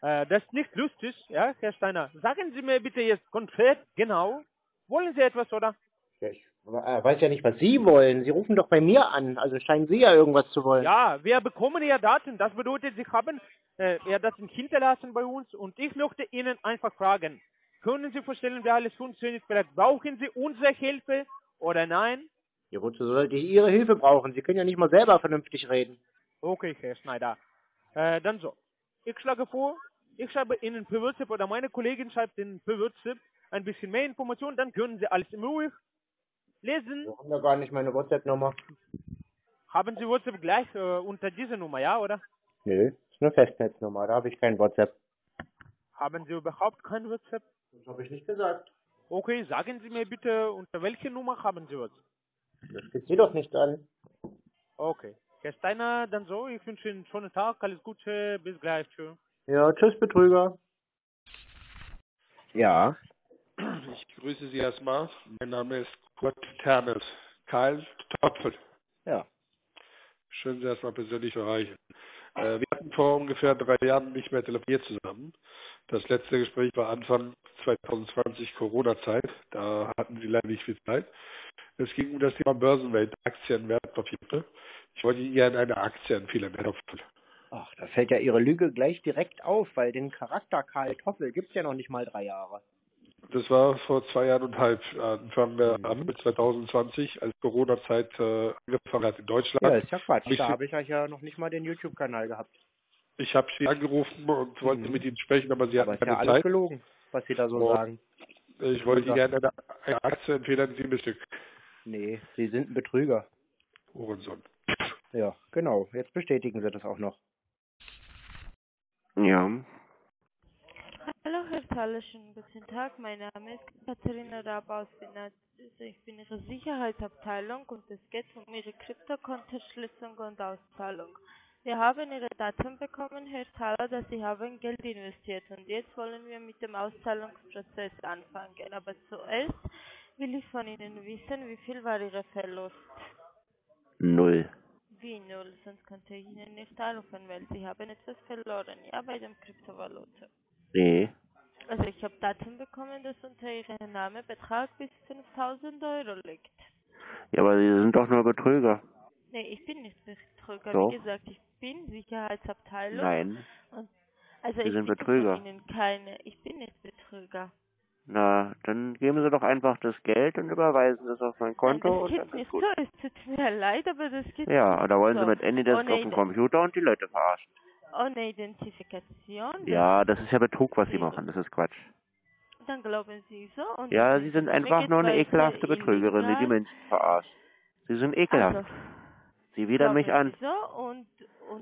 Das ist nicht lustig, ja, Herr Steiner. Sagen Sie mir bitte jetzt konkret, genau, wollen Sie etwas, oder? Ja, ich weiß ja nicht, was Sie wollen. Sie rufen doch bei mir an. Also scheinen Sie ja irgendwas zu wollen. Ja, wir bekommen ja Daten. Das bedeutet, Sie haben ja Daten hinterlassen bei uns. Und ich möchte Ihnen einfach fragen, können Sie vorstellen, wie alles funktioniert? Vielleicht brauchen Sie unsere Hilfe oder nein? Ja, wozu sollte ich Ihre Hilfe brauchen? Sie können ja nicht mal selber vernünftig reden. Okay, Herr Schneider. Dann so. Ich schlage vor, ich schreibe Ihnen per WhatsApp oder meine Kollegin schreibt Ihnen per WhatsApp ein bisschen mehr Informationen. Dann können Sie alles in Ruhe lesen. Wir haben ja gar nicht meine WhatsApp-Nummer. Haben Sie WhatsApp gleich unter dieser Nummer, ja, oder? Nö, ist eine Festnetznummer, da habe ich kein WhatsApp. Haben Sie überhaupt kein WhatsApp? Das habe ich nicht gesagt. Okay, sagen Sie mir bitte, unter welcher Nummer haben Sie WhatsApp? Das geht Sie doch nicht an. Okay. Herr Steiner, dann so, ich wünsche Ihnen einen schönen Tag, alles Gute, bis gleich, tschüss. Ja, tschüss, Betrüger. Ja. Ich grüße Sie erstmal. Mein Name ist Kurt Ternes, Karl Topfel. Ja. Schön, Sie erstmal persönlich zu erreichen. Wir hatten vor ungefähr 3 Jahren nicht mehr telefoniert zusammen. Das letzte Gespräch war Anfang 2020 Corona-Zeit. Da hatten Sie leider nicht viel Zeit. Es ging um das Thema Börsenwelt, Aktien, Wertpapiere. Ich wollte Ihnen eine Aktie empfehlen, Herr Topfel. Ach, da fällt ja Ihre Lüge gleich direkt auf, weil den Charakter Karl Topfel gibt es ja noch nicht mal 3 Jahre. Das war vor 2,5 Jahren, Anfang April 2020, als Corona-Zeit angefangen hat in Deutschland. Ja, ist ja Quatsch. Da habe ich ja noch nicht mal den YouTube-Kanal gehabt. Ich habe Sie angerufen und wollte mit Ihnen sprechen, aber Sie hatten keine Zeit. Aber ist ja alles gelogen, was Sie da so sagen. Ich wollte Ihnen gerne eine Aktie empfehlen, 7 Stück. Nee, Sie sind ein Betrüger. Hurensohn. Ja, genau. Jetzt bestätigen Sie das auch noch. Ja. Hallo Herr Talischen, guten Tag, mein Name ist Katharina Rabau, ich bin Ihre Sicherheitsabteilung und es geht um Ihre Kryptokontoschließung und Auszahlung. Wir haben Ihre Daten bekommen, Herr Thaler, dass Sie haben Geld investiert und jetzt wollen wir mit dem Auszahlungsprozess anfangen. Aber zuerst will ich von Ihnen wissen, wie viel war Ihre Verlust? 0. Wie 0? Sonst könnte ich Ihnen nicht anrufen, weil Sie haben etwas verloren, ja, bei dem Kryptovaluta. Nee. Also ich habe Daten bekommen, dass unter Ihrem Namen Betrag bis 5.000 Euro liegt. Ja, aber Sie sind doch nur Betrüger. Nee, ich bin nicht Betrüger. So. Wie gesagt, ich bin Sicherheitsabteilung. Nein. Und also Sie sind Betrüger. Ich bin nicht Betrüger. Na, dann geben Sie doch einfach das Geld und überweisen es auf mein Konto. Nein, das geht nicht so. Es tut mir leid, aber das geht nicht so. Ja, da wollen Sie mit Anydesk auf dem Computer und die Leute verarschen. Ohne Identifikation? Ja, das ist ja Betrug, was Sie machen. Das ist Quatsch. Dann glauben Sie so? Und ja, Sie sind einfach nur eine ekelhafte Betrügerin, die die Menschen verarscht. Sie sind ekelhaft. Also, Sie widern mich an. So und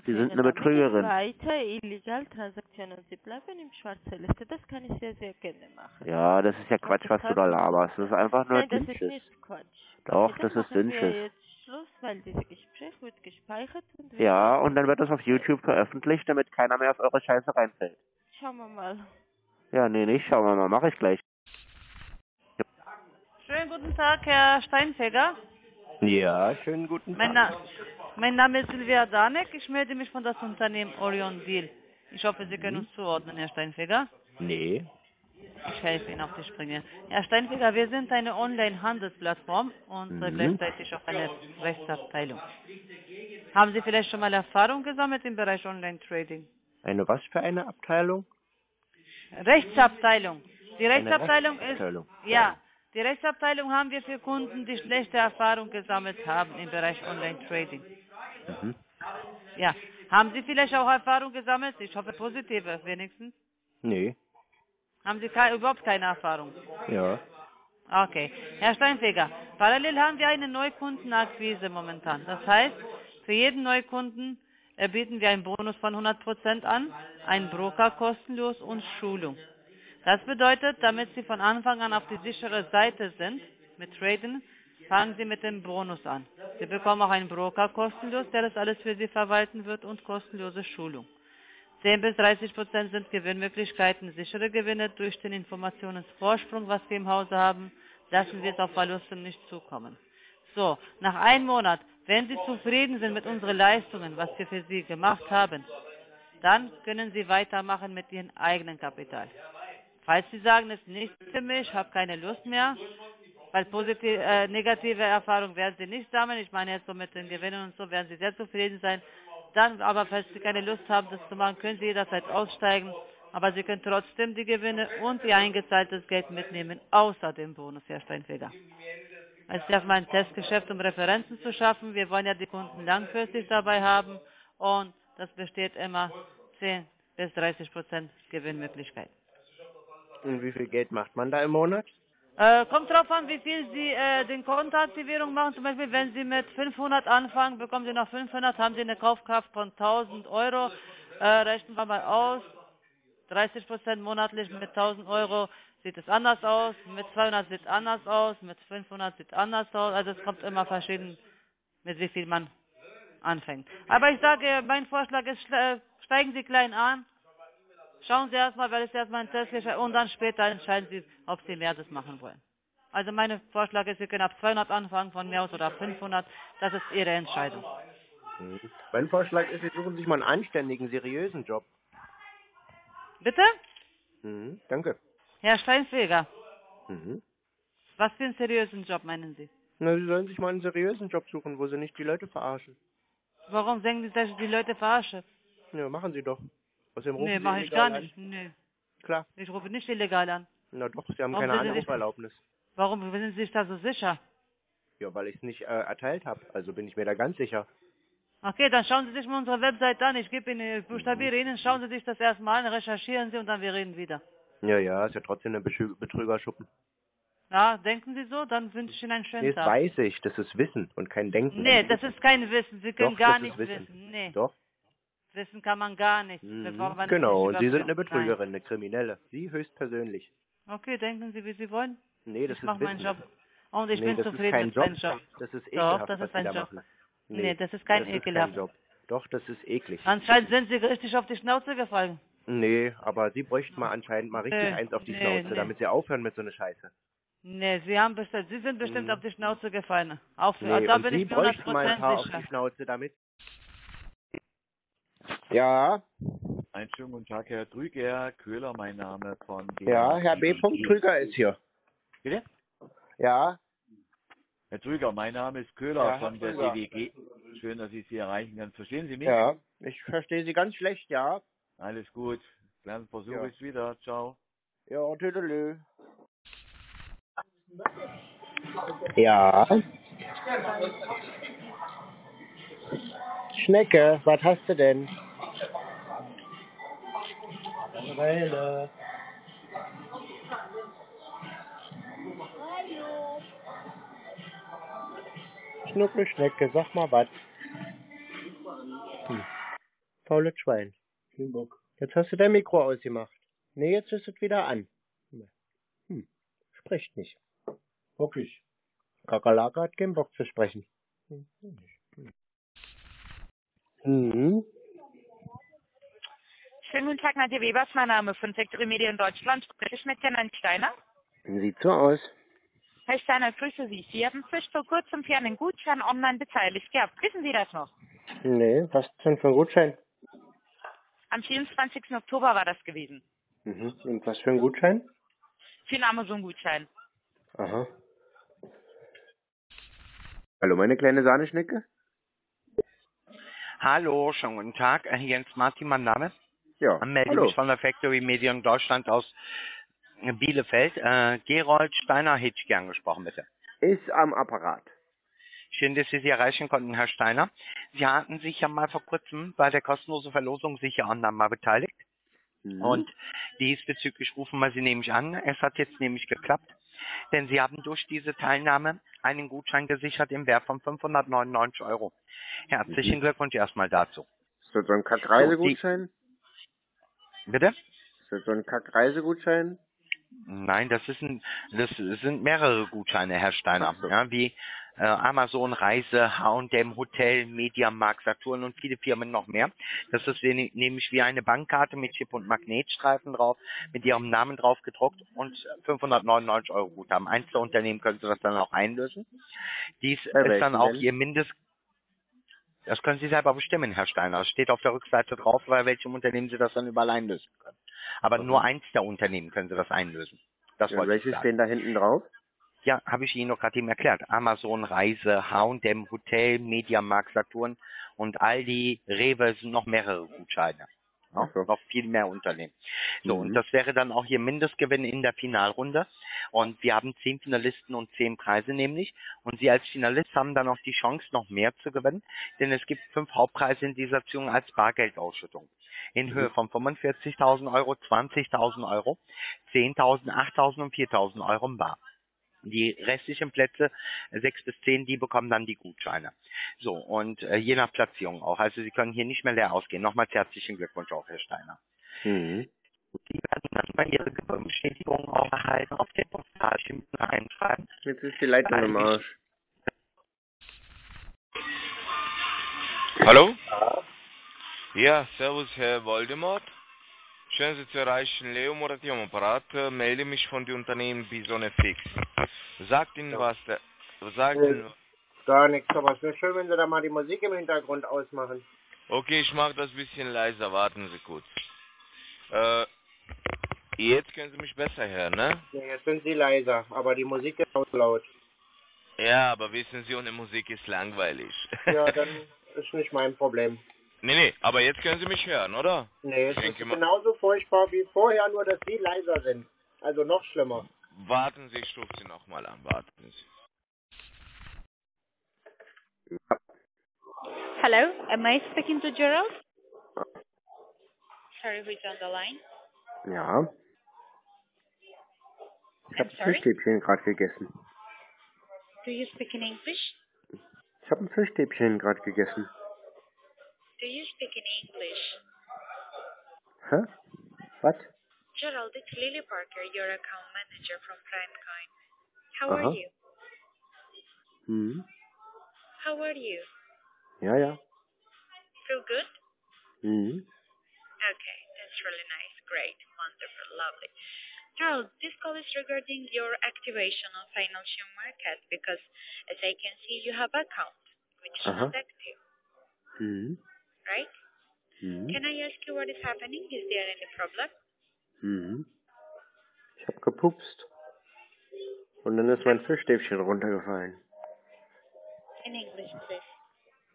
Sie sind eine Betrügerin. Weiter illegal Transaktionen und Sie bleiben im schwarzen Liste. Das kann ich sehr, sehr gerne machen. Ja, das ist ja Quatsch, was du da laberst. Das ist einfach nur Dünnschiss. Nein, das ist nicht Quatsch. Doch, das ist Dünnschiss. Schluss, weil dieses Gespräch wird gespeichert. gespeichert und... Ja, und dann wird das auf YouTube veröffentlicht, damit keiner mehr auf eure Scheiße reinfällt. Schauen wir mal. Ja, nee, nicht schauen wir mal. Mache ich gleich. Ja. Schönen guten Tag, Herr Steinfänger. Ja, schönen guten Tag. Mein Name ist Silvia Danek. Ich melde mich von das Unternehmen Orion Deal. Ich hoffe, Sie können uns zuordnen, Herr Steinfänger. Nee. Ich helfe Ihnen auf die Sprünge. Herr Steinfänger, wir sind eine Online-Handelsplattform und gleichzeitig auch eine Rechtsabteilung. Haben Sie vielleicht schon mal Erfahrung gesammelt im Bereich Online-Trading? Eine was für eine Abteilung? Rechtsabteilung. Die Rechtsabteilung ist... Ja. Die Rechtsabteilung haben wir für Kunden, die schlechte Erfahrung gesammelt haben im Bereich Online-Trading. Mhm. Ja. Haben Sie vielleicht auch Erfahrung gesammelt? Ich hoffe, positive wenigstens. Nee. Haben Sie überhaupt keine Erfahrung? Ja. Okay. Herr Steinfeger, parallel haben wir eine Neukundenakquise momentan. Das heißt, für jeden Neukunden bieten wir einen Bonus von 100% an, einen Broker kostenlos und Schulung. Das bedeutet, damit Sie von Anfang an auf die sichere Seite sind mit Traden, fangen Sie mit dem Bonus an. Sie bekommen auch einen Broker kostenlos, der das alles für Sie verwalten wird und kostenlose Schulung. 10 bis 30% sind Gewinnmöglichkeiten, sichere Gewinne durch den Informationsvorsprung, was wir im Hause haben, lassen wir es auf Verluste nicht zukommen. So, nach einem Monat, wenn Sie zufrieden sind mit unseren Leistungen, was wir für Sie gemacht haben, dann können Sie weitermachen mit Ihrem eigenen Kapital. Falls Sie sagen, es ist nichts für mich, ich habe keine Lust mehr, weil positive, negative Erfahrungen werden Sie nicht sammeln, ich meine jetzt so mit den Gewinnen und so, werden Sie sehr zufrieden sein. Dann, aber falls Sie keine Lust haben, das zu machen, können Sie jederzeit aussteigen. Aber Sie können trotzdem die Gewinne und Ihr eingezahltes Geld mitnehmen, außer dem Bonus, Herr Steinfeder. Es ist mal ein Testgeschäft, um Referenzen zu schaffen. Wir wollen ja die Kunden langfristig dabei haben. Und das besteht immer 10 bis 30% Gewinnmöglichkeit. Und wie viel Geld macht man da im Monat? Kommt drauf an, wie viel Sie den Kontoaktivierung machen. Zum Beispiel, wenn Sie mit 500 anfangen, bekommen Sie noch 500, haben Sie eine Kaufkraft von 1000 Euro. Rechnen wir mal aus. 30% monatlich mit 1000 Euro sieht es anders aus. Mit 200 sieht es anders aus. Mit 500 sieht es anders aus. Also es kommt immer verschieden, mit wie viel man anfängt. Aber ich sage, mein Vorschlag ist, steigen Sie klein an. Schauen Sie erstmal, weil es erstmal ein Test ist, und dann später entscheiden Sie, ob Sie mehr das machen wollen. Also mein Vorschlag ist, Sie können ab 200 anfangen, von mir aus, oder ab 500. Das ist Ihre Entscheidung. Mein Vorschlag ist, Sie suchen sich mal einen anständigen, seriösen Job. Bitte? Mhm, danke. Herr Steinfeger. Mhm. Was für einen seriösen Job meinen Sie? Na, Sie sollen sich mal einen seriösen Job suchen, wo Sie nicht die Leute verarschen. Warum denken Sie, dass ich die Leute verarsche? Ja, machen Sie doch. Nee, mache ich gar nicht. Nee. Klar. Ich rufe nicht illegal an. Na doch, Sie haben keine Anruferlaubnis. Warum sind Sie sich da so sicher? Ja, weil ich es nicht erteilt habe. Also bin ich mir da ganz sicher. Okay, dann schauen Sie sich mal unsere Website an. Ich gebe Ihnen, ich buchstabiere Ihnen, schauen Sie sich das erstmal an, recherchieren Sie und dann wir reden wieder. Ja, ja, ist ja trotzdem ein Betrügerschuppen. Ja, denken Sie so? Dann wünsche ich Ihnen einen schönen Tag. Das weiß ich, das ist Wissen und kein Denken. Nee, das ist kein Wissen. Sie können gar nicht wissen. Nee. Doch. Wissen kann man gar nicht. Mhm. Genau, und Sie sind eine Betrügerin, eine Kriminelle. Sie höchstpersönlich. Okay, denken Sie, wie Sie wollen. Nee, das ist Wissen. Ich mache meinen Job. Und ich bin zufrieden mit meinem Job. Das ist ekelhaft, was Sie da machen. Nee, das ist kein ekelhaft. Doch, das ist eklig. Anscheinend sind Sie richtig auf die Schnauze gefallen. Nee, aber Sie bräuchten mal anscheinend mal richtig eins auf die Schnauze, damit Sie aufhören mit so einer Scheiße. Nee, Sie sind bestimmt auf die Schnauze gefallen. Aufhören. Da bin ich mir 100% sicher. Sie bräuchten mal ein paar auf die Schnauze, damit... Ja. Einen schönen guten Tag, Herr Krüger. Köhler, mein Name von... Ja, Herr B. Krüger ist hier. Bitte? Ja. Herr Krüger, mein Name ist Köhler von der DWG. Schön, dass ich Sie erreichen kann. Verstehen Sie mich? Ja, ich verstehe Sie ganz schlecht, ja. Alles gut. Dann versuche ich es wieder. Ciao. Ja, tüdelü. Ja. Schnecke, was hast du denn? Hallo. Schnuckelschnecke, sag mal was. Faules Schwein. Jetzt hast du dein Mikro ausgemacht. Nee, jetzt ist es wieder an. Spricht nicht. Wirklich. Kakerlake hat keinen Bock zu sprechen. Mhm. Schönen guten Tag, Nadja Webers, mein Name von Factory Media in Deutschland. Spreche ich mit Herrn Steiner? Sieht so aus. Herr Steiner, grüße Sie. Sie haben sich vor kurzem für einen Gutschein online beteiligt gehabt. Wissen Sie das noch? Nee, was denn für ein Gutschein? Am 24. Oktober war das gewesen. Mhm. Und was für ein Gutschein? Für einen Amazon-Gutschein. Aha. Hallo, meine kleine Sahneschnecke. Hallo, schönen guten Tag. Jens Martin, mein Name. Ja, ich melde mich von der Factory Media in Deutschland aus Bielefeld. Gerold Steiner hätte ich gern gesprochen, bitte. Ist am Apparat. Schön, dass Sie sie erreichen konnten, Herr Steiner. Sie hatten sich ja mal vor kurzem bei der kostenlosen Verlosung sicher online mal beteiligt. Mhm. Und diesbezüglich rufen wir Sie nämlich an. Es hat jetzt nämlich geklappt, denn Sie haben durch diese Teilnahme einen Gutschein gesichert im Wert von 599 Euro. Herzlichen Glückwunsch erstmal dazu. Ist das so ein Kackreisegutschein? Bitte? Ist das so ein Kackreisegutschein? Nein, das sind mehrere Gutscheine, Herr Steiner, so. Ja, wie Amazon, Reise, H&M, Hotel, Mediamarkt, Saturn und viele Firmen noch mehr. Das ist nämlich wie eine Bankkarte mit Chip und Magnetstreifen drauf, mit Ihrem Namen drauf gedruckt und 599 Euro Guthaben. Einzelunternehmen können Sie das dann auch einlösen. Dies ist dann auch Ihr Mindest... Das können Sie selber bestimmen, Herr Steiner. Das steht auf der Rückseite drauf, bei welchem Unternehmen Sie das dann überall einlösen können. Aber okay, nur eins der Unternehmen können Sie das einlösen. Das ja, welches stehen da hinten drauf? Ja, habe ich Ihnen noch gerade eben erklärt. Amazon, Reise, H&M, Hotel, Mediamarkt, Saturn und Aldi, Rewe sind noch mehrere Gutscheine. Ja, so. Noch viel mehr Unternehmen. So, und das wäre dann auch Ihr Mindestgewinn in der Finalrunde. Und wir haben 10 Finalisten und 10 Preise nämlich. Und Sie als Finalist haben dann auch die Chance, noch mehr zu gewinnen, denn es gibt 5 Hauptpreise in dieser Ziehung als Bargeldausschüttung. In Höhe von 45.000 Euro, 20.000 Euro, 10.000, 8.000 und 4.000 Euro im Bar. Die restlichen Plätze, 6 bis 10, die bekommen dann die Gutscheine. So, und je nach Platzierung auch. Also Sie können hier nicht mehr leer ausgehen. Nochmals herzlichen Glückwunsch auch, Herr Steiner. Mhm. Sie werden manchmal Ihre Bestätigung auch erhalten auf den Postalschimpfen einschreiben. Jetzt ist die Leitung im Arsch. Hallo? Ja, servus, Herr Voldemort. Schön, Sie zu erreichen. Leo Morati am Apparat. Melde mich von dem Unternehmen Bisone Fix. Sagt Ihnen was der... Sagt Ihnen... Gar nichts, aber es wäre schön, wenn Sie da mal die Musik im Hintergrund ausmachen. Okay, ich mache das ein bisschen leiser. Warten Sie kurz. Jetzt können Sie mich besser hören, ne? Ja, jetzt sind Sie leiser, aber die Musik ist auch laut. Ja, aber wissen Sie, ohne Musik ist langweilig. Ja, dann ist nicht mein Problem. Nee, aber jetzt können Sie mich hören, oder? Nee, es ist genauso furchtbar wie vorher, nur dass Sie leiser sind. Also noch schlimmer. Warten Sie, ich rufe Sie nochmal an, warten Sie. Hello, am I speaking to Gerald? Sorry, who's on the line? Ja. Ich habe ein Fischstäbchen gerade gegessen. Do you speak in English? Ich habe ein Fischstäbchen gerade gegessen. Do you speak in English? Hä? Was? Gerald, it's Lily Parker, your account manager from PrimeCoin. How are you? Mhm. How are you? Ja, ja. Feel good? Mhm. Okay, that's really nice, great, wonderful, lovely. Charles, this call is regarding your activation on financial market because, as I can see, you have account which is not active, right? Can I ask you what is happening? Is there any problem? Ich habe gepupst und dann ist mein Fischstäbchen runtergefallen. In English, please.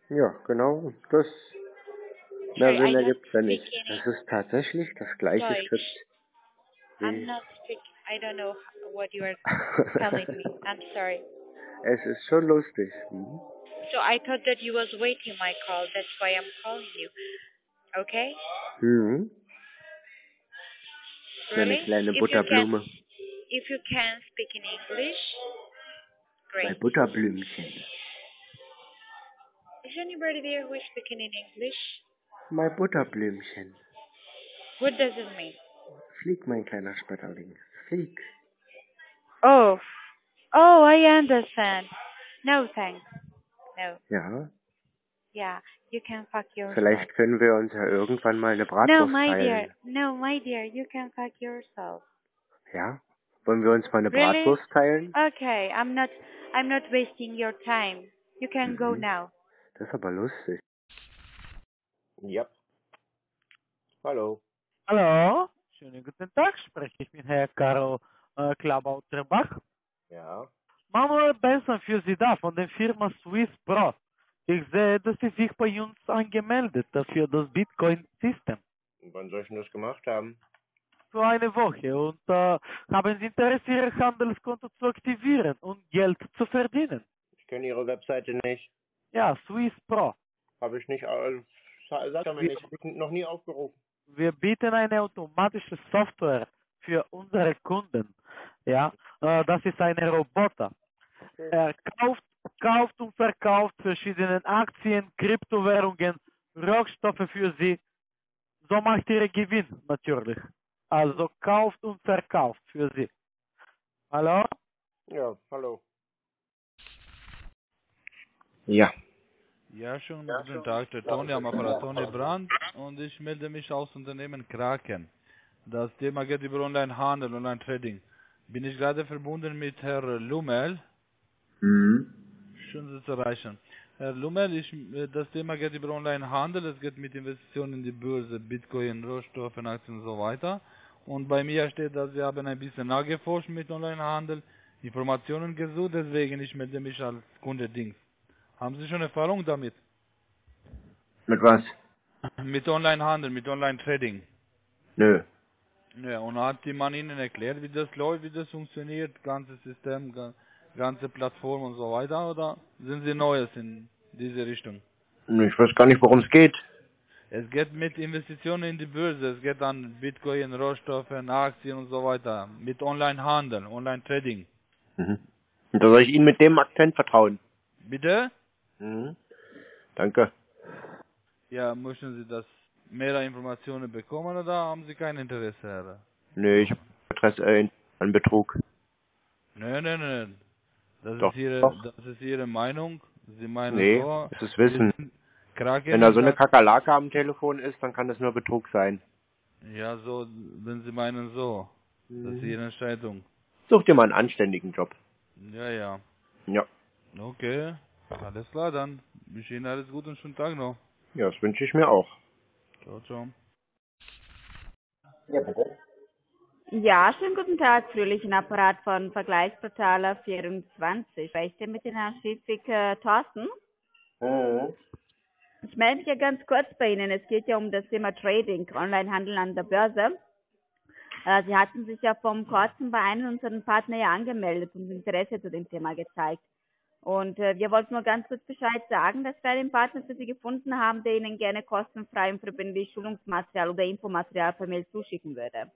Ja, genau, das. Mehr Sinn ergibt es ja nicht. Das ist tatsächlich das gleiche Skript. I'm not speaking. I don't know what you are telling me. I'm sorry. Es ist schon lustig. Hm? So I thought that you was waiting my call. That's why I'm calling you. Okay? Mhm. Really? Eine kleine Butterblume. If you can speak in English, great. Ein Butterblümchen. Is anybody there who is speaking in English? Mein Butterblümchen. What does it mean? Flieg, mein kleiner Spatterling. Flieg. Oh, I understand. No, thanks. No. Ja. Yeah, you can fuck yourself. Vielleicht können wir uns ja irgendwann mal eine Bratwurst teilen. No, my dear, you can fuck yourself. Ja? Wollen wir uns mal eine Bratwurst teilen? Okay, I'm not wasting your time. You can go now. Das ist aber lustig. Yep. Hallo. Hallo. Schönen guten Tag. Spreche ich mit Herrn Karl Klabau-Trebach? Ja. Manuel Benson für Sie da von der Firma SwissPro. Ich sehe, dass Sie sich bei uns angemeldet haben für das Bitcoin-System. Wann soll ich denn das gemacht haben? Für eine Woche. Und haben Sie Interesse, Ihr Handelskonto zu aktivieren und Geld zu verdienen? Ich kenne Ihre Webseite nicht. Ja, SwissPro. Habe ich nicht, noch nie aufgerufen. Wir bieten eine automatische Software für unsere Kunden. Ja, das ist ein Roboter. Okay. Er kauft und verkauft verschiedene Aktien, Kryptowährungen, Rohstoffe für Sie. So macht Ihre Gewinn natürlich. Also kauft und verkauft für Sie. Hallo? Ja, hallo. Ja. Ja, schönen guten Tag, der Toni am Apparat, Toni Brandt, und ich melde mich aus Unternehmen Kraken. Das Thema geht über Online-Handel, Online-Trading. Bin ich gerade verbunden mit Herrn Lummel? Mhm. Schön, Sie zu erreichen. Herr Lummel, das Thema geht über Online-Handel, es geht mit Investitionen in die Börse, Bitcoin, Rohstoffe, Aktien und so weiter. Und bei mir steht, dass wir haben ein bisschen nachgeforscht mit Online-Handel, Informationen gesucht, deswegen ich melde mich als Kunde Dings. Haben Sie schon Erfahrung damit? Mit was? Mit Online-Handel, mit Online-Trading. Nö. Ja, und hat man Ihnen erklärt, wie das läuft, wie das funktioniert, ganzes System, ganze Plattform und so weiter, oder sind Sie Neues in diese Richtung? Ich weiß gar nicht, worum es geht. Es geht mit Investitionen in die Börse, es geht an Bitcoin, Rohstoffe, Aktien und so weiter, mit Online-Handel, Online-Trading. Mhm. Und da soll ich Ihnen mit dem Akzent vertrauen? Bitte? Mhm. Danke. Ja, möchten Sie das mehr Informationen bekommen oder haben Sie kein Interesse, Herr? Nee, ich habe Interesse an Betrug. Nein. Das ist Ihre Meinung. Sie meinen, nee, so, das ist Wissen. Wenn da so eine Kakerlake am Telefon ist, dann kann das nur Betrug sein. Ja, so, wenn Sie meinen so. Mhm. Das ist Ihre Entscheidung. Such dir mal einen anständigen Job. Ja. Ja. Okay. Alles klar, dann wünsche Ihnen alles Gute und schönen Tag noch. Ja, das wünsche ich mir auch. Ciao. Ja, bitte. Ja, schönen guten Tag, fröhlichen Apparat von Vergleichsportaler 24. Spreche mit dem Herrn Schiedsrichter Thorsten. Oh. Ich melde mich ja ganz kurz bei Ihnen. Es geht ja um das Thema Trading, Onlinehandel an der Börse. Sie hatten sich ja vor kurzem bei einem unserer Partner ja angemeldet und Interesse zu dem Thema gezeigt. Und wir wollten nur ganz kurz Bescheid sagen, dass wir einen Partner für Sie gefunden haben, der Ihnen gerne kostenfrei und verbindlich Schulungsmaterial oder Infomaterial per Mail zuschicken würde.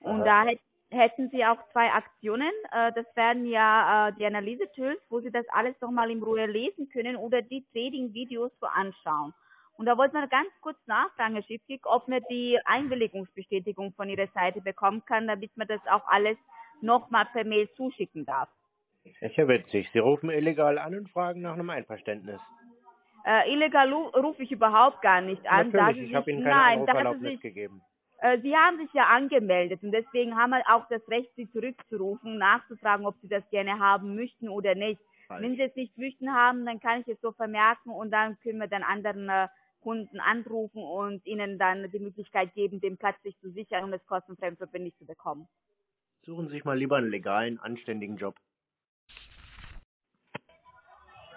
Und da hätten Sie auch zwei Aktionen. Das wären ja die Analyse-Tools, wo Sie das alles nochmal in Ruhe lesen können oder die Trading-Videos so anschauen. Und da wollten wir ganz kurz nachfragen, Herr Schiffkick, ob man die Einwilligungsbestätigung von Ihrer Seite bekommen kann, damit man das auch alles nochmal per Mail zuschicken darf. Ist ja witzig. Sie rufen illegal an und fragen nach einem Einverständnis. Illegal rufe ich überhaupt gar nicht an. Natürlich, ich habe Ihnen keine Anruferlaubnis gegeben. Sie haben sich ja angemeldet und deswegen haben wir auch das Recht, Sie zurückzurufen, nachzufragen, ob Sie das gerne haben möchten oder nicht. Falsch. Wenn Sie es nicht möchten haben, dann kann ich es so vermerken und dann können wir dann anderen Kunden anrufen und ihnen dann die Möglichkeit geben, den Platz sich zu sichern und das kostenfrei und verbindlich zu bekommen. Suchen Sie sich mal lieber einen legalen, anständigen Job.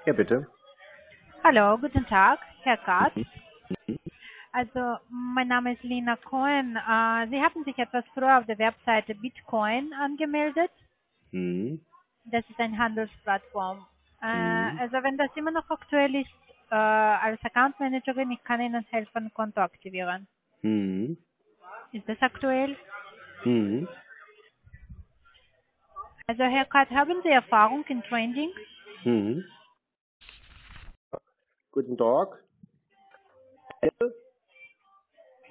Ja, bitte. Hallo, guten Tag, Herr Katz. Also, mein Name ist Lina Cohen. Sie haben sich etwas früher auf der Webseite Bitcoin angemeldet. Mhm. Das ist eine Handelsplattform. Also, wenn das immer noch aktuell ist, als Account Managerin, ich kann Ihnen helfen, Konto aktivieren. Mhm. Ist das aktuell? Mhm. Also, Herr Katz, haben Sie Erfahrung in Trading? Mhm. Guten Tag.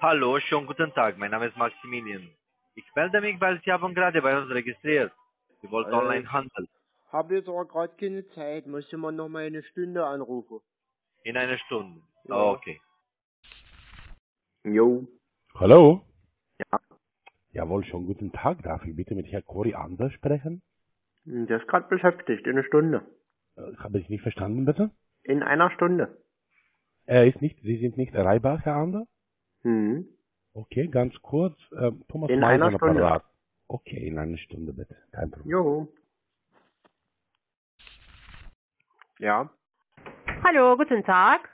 Hallo, schönen guten Tag. Mein Name ist Maximilian. Ich melde mich, weil Sie haben gerade bei uns registriert. Sie wollten online handeln. Haben wir jetzt aber gerade keine Zeit. Müssen wir noch mal eine Stunde anrufen? In einer Stunde. Ja. Oh, okay. Jo. Hallo? Ja. Jawohl, schon guten Tag. Darf ich bitte mit Herrn Cory Anders sprechen? Der ist gerade beschäftigt, in einer Stunde. Habe ich nicht verstanden, bitte? In einer Stunde. Er ist nicht, Sie sind nicht erreichbar, Herr Anders? Hm. Okay, ganz kurz. Thomas in Meier einer Stunde. Apparat. Okay, in einer Stunde bitte. Kein Problem. Jo. Ja. Hallo, guten Tag.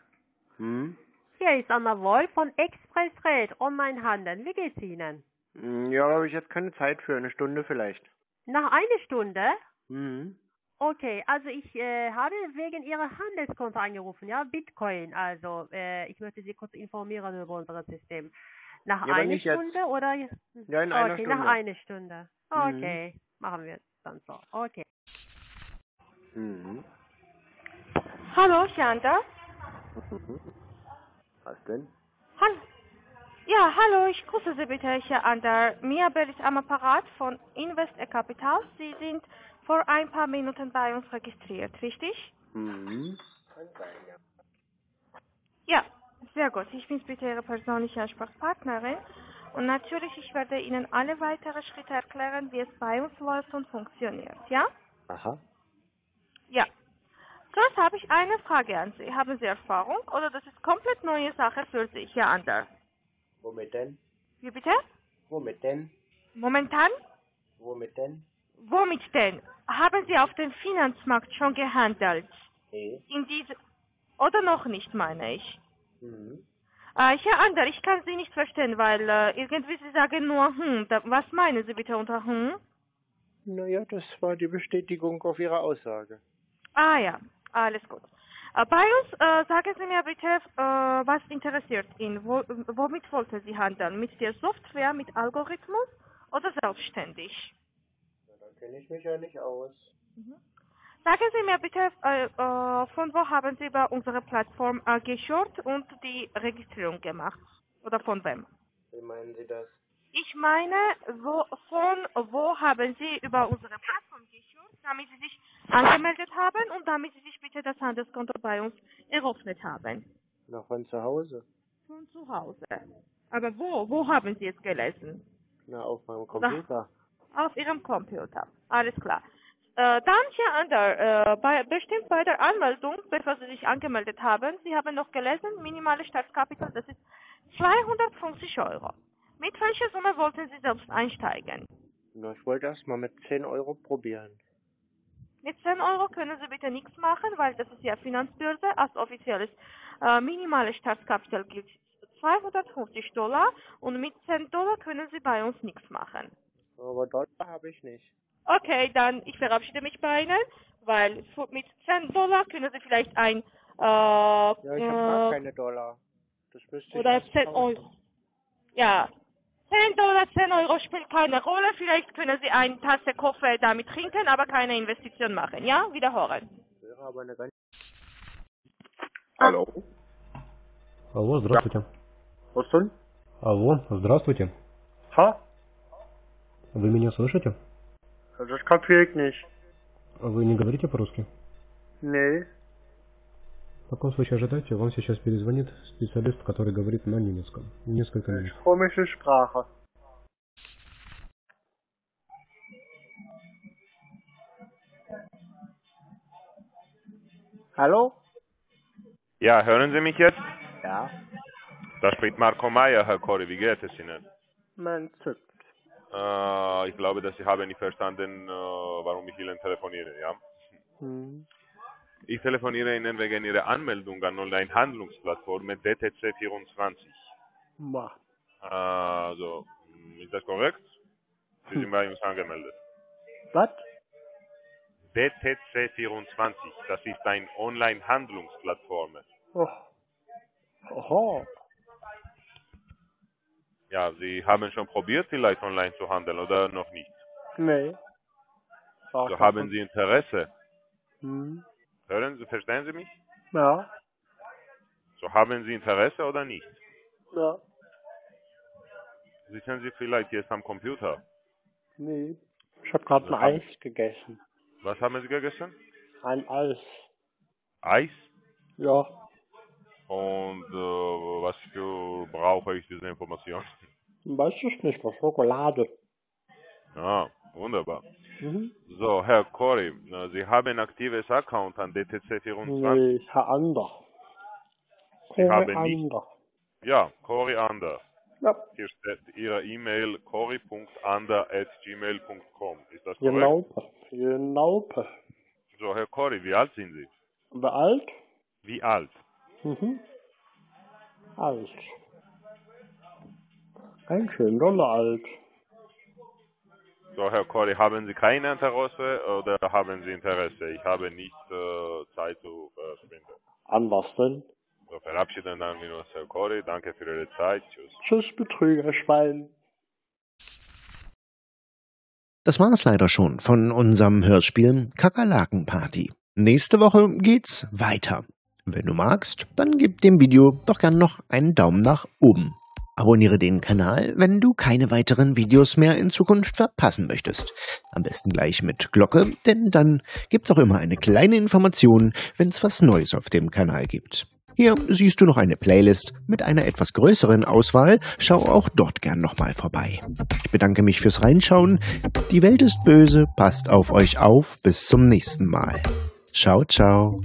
Hm? Hier ist Anna Wolf von ExpressTrade Online-Handeln. Wie geht's Ihnen? Ja, da habe ich jetzt keine Zeit für. Eine Stunde vielleicht. Nach einer Stunde? Hm. Okay, also ich habe wegen Ihrer Handelskonto angerufen, ja, Bitcoin. Also ich möchte Sie kurz informieren über unser System. Nach ja, einer Stunde jetzt. Oder? Ja, in einer Stunde. Okay, nach einer Stunde. Okay, machen wir dann so. Okay. Mhm. Hallo, Shanta. Was denn? Hallo. Ja, hallo, ich grüße Sie bitte, Herr Ander. Mir bin ich am Apparat von Invest Capital. Sie sind vor ein paar Minuten bei uns registriert, richtig? Mhm. Ja, sehr gut. Ich bin bitte Ihre persönliche Ansprechpartnerin. Und natürlich, ich werde Ihnen alle weiteren Schritte erklären, wie es bei uns läuft und funktioniert, ja? Aha. Ja. Kurz habe ich eine Frage an Sie. Haben Sie Erfahrung oder das ist komplett neue Sache für Sie, Herr Ander? Womit denn? Wie bitte? Womit denn? Momentan? Womit denn? Womit denn? Haben Sie auf dem Finanzmarkt schon gehandelt? Nee. In diese oder noch nicht, meine ich. Mhm. Herr Ander, ich kann Sie nicht verstehen, weil irgendwie Sie sagen nur, was meinen Sie bitte unter Naja, das war die Bestätigung auf Ihre Aussage. Ah ja, alles gut. Bei uns, sagen Sie mir bitte, was interessiert ihn? Womit wollten Sie handeln? Mit der Software, mit Algorithmus oder selbstständig? Ja, da kenne ich mich ja nicht aus. Mhm. Sagen Sie mir bitte, von wo haben Sie bei unserer Plattform geschaut und die Registrierung gemacht? Oder von wem? Wie meinen Sie das? Ich meine, von wo haben Sie über unsere Plattform geschaut, damit Sie sich angemeldet haben und damit Sie sich bitte das Handelskonto bei uns eröffnet haben. Na, von zu Hause. Von zu Hause. Aber wo haben Sie es gelesen? Na, auf meinem Computer. Na, auf Ihrem Computer. Alles klar. Dann hier bestimmt bei der Anmeldung, bevor Sie sich angemeldet haben, Sie haben noch gelesen, minimale Startkapital, das ist 250 Euro. Mit welcher Summe wollten Sie selbst einsteigen? Na, ich wollte erst mal mit 10 Euro probieren. Mit 10 Euro können Sie bitte nichts machen, weil das ist ja Finanzbörse. Als offizielles minimales Startkapital gilt $250 und mit $10 können Sie bei uns nichts machen. Aber Dollar habe ich nicht. Okay, dann ich verabschiede mich bei Ihnen, weil mit $10 können Sie vielleicht ein... ja, ich habe gar keine Dollar. Das müsste ich oder 10 Euro. Ja. $10, 10 Euro spielt keine Rolle. Vielleicht können Sie eine Tasse Kaffee damit trinken, aber keine Investition machen. Ja? Wiederholen. Hallo. Алло, здравствуйте. Остон? Алло, здравствуйте. Ха? Вы меня слышите? Das kapiere ich nicht. Вы не говорите по-русски? Nee. В таком случае ожидайте, вам сейчас перезвонит специалист, который говорит на немецком. Несколько минут. Komische Sprache. Hallo? Ja, hören Sie mich jetzt? Ja. Da spricht Marco Meier, Herr Cory, wie geht es Ihnen? Man zückt. Ich glaube, dass Sie haben nicht verstanden, warum ich Ihnen telefoniere, ja? Hm. Ich telefoniere Ihnen wegen Ihrer Anmeldung an Online-Handlungsplattform mit DTC24. Also, ist das korrekt? Sie sind bei uns angemeldet. Was? DTC24, das ist eine Online-Handlungsplattform. Oh. Oho. Ja, Sie haben schon probiert, vielleicht online zu handeln, oder noch nicht? Nee. Ach, so haben Sie Interesse? Hm. Hören Sie, verstehen Sie mich? Ja. So, haben Sie Interesse oder nicht? Ja. Sitzen Sie vielleicht jetzt am Computer? Nee. Ich habe gerade ein Eis gegessen. Was haben Sie gegessen? Ein Eis. Eis? Ja. Und was für brauche ich diese Information? Weiß ich nicht, was Schokolade. Ah, wunderbar. Mhm. So, Herr Corey, Sie haben ein aktives Account an DTC24? Nee, Herr Ander. Sie haben nicht. Ja, Corey Ander. Ja. Hier steht Ihre E-Mail corey.ander@gmail.com. Ist das korrekt? Genau. Genau. So, Herr Corey, wie alt sind Sie? Wie alt? Wie alt? Mhm. Alt. Ein schön doller alt. So, Herr Corey, haben Sie kein Interesse oder haben Sie Interesse? Ich habe nicht Zeit zu verschwinden. An was denn? So, verabschieden wir uns, Herr Corey. Danke für Ihre Zeit. Tschüss. Tschüss, Betrügerschwein. Das war's leider schon von unserem Hörspiel Kakerlaken Party. Nächste Woche geht's weiter. Wenn du magst, dann gib dem Video doch gern noch einen Daumen nach oben. Abonniere den Kanal, wenn du keine weiteren Videos mehr in Zukunft verpassen möchtest. Am besten gleich mit Glocke, denn dann gibt's auch immer eine kleine Information, wenn's was Neues auf dem Kanal gibt. Hier siehst du noch eine Playlist mit einer etwas größeren Auswahl. Schau auch dort gern nochmal vorbei. Ich bedanke mich fürs Reinschauen. Die Welt ist böse, passt auf euch auf. Bis zum nächsten Mal. Ciao, ciao.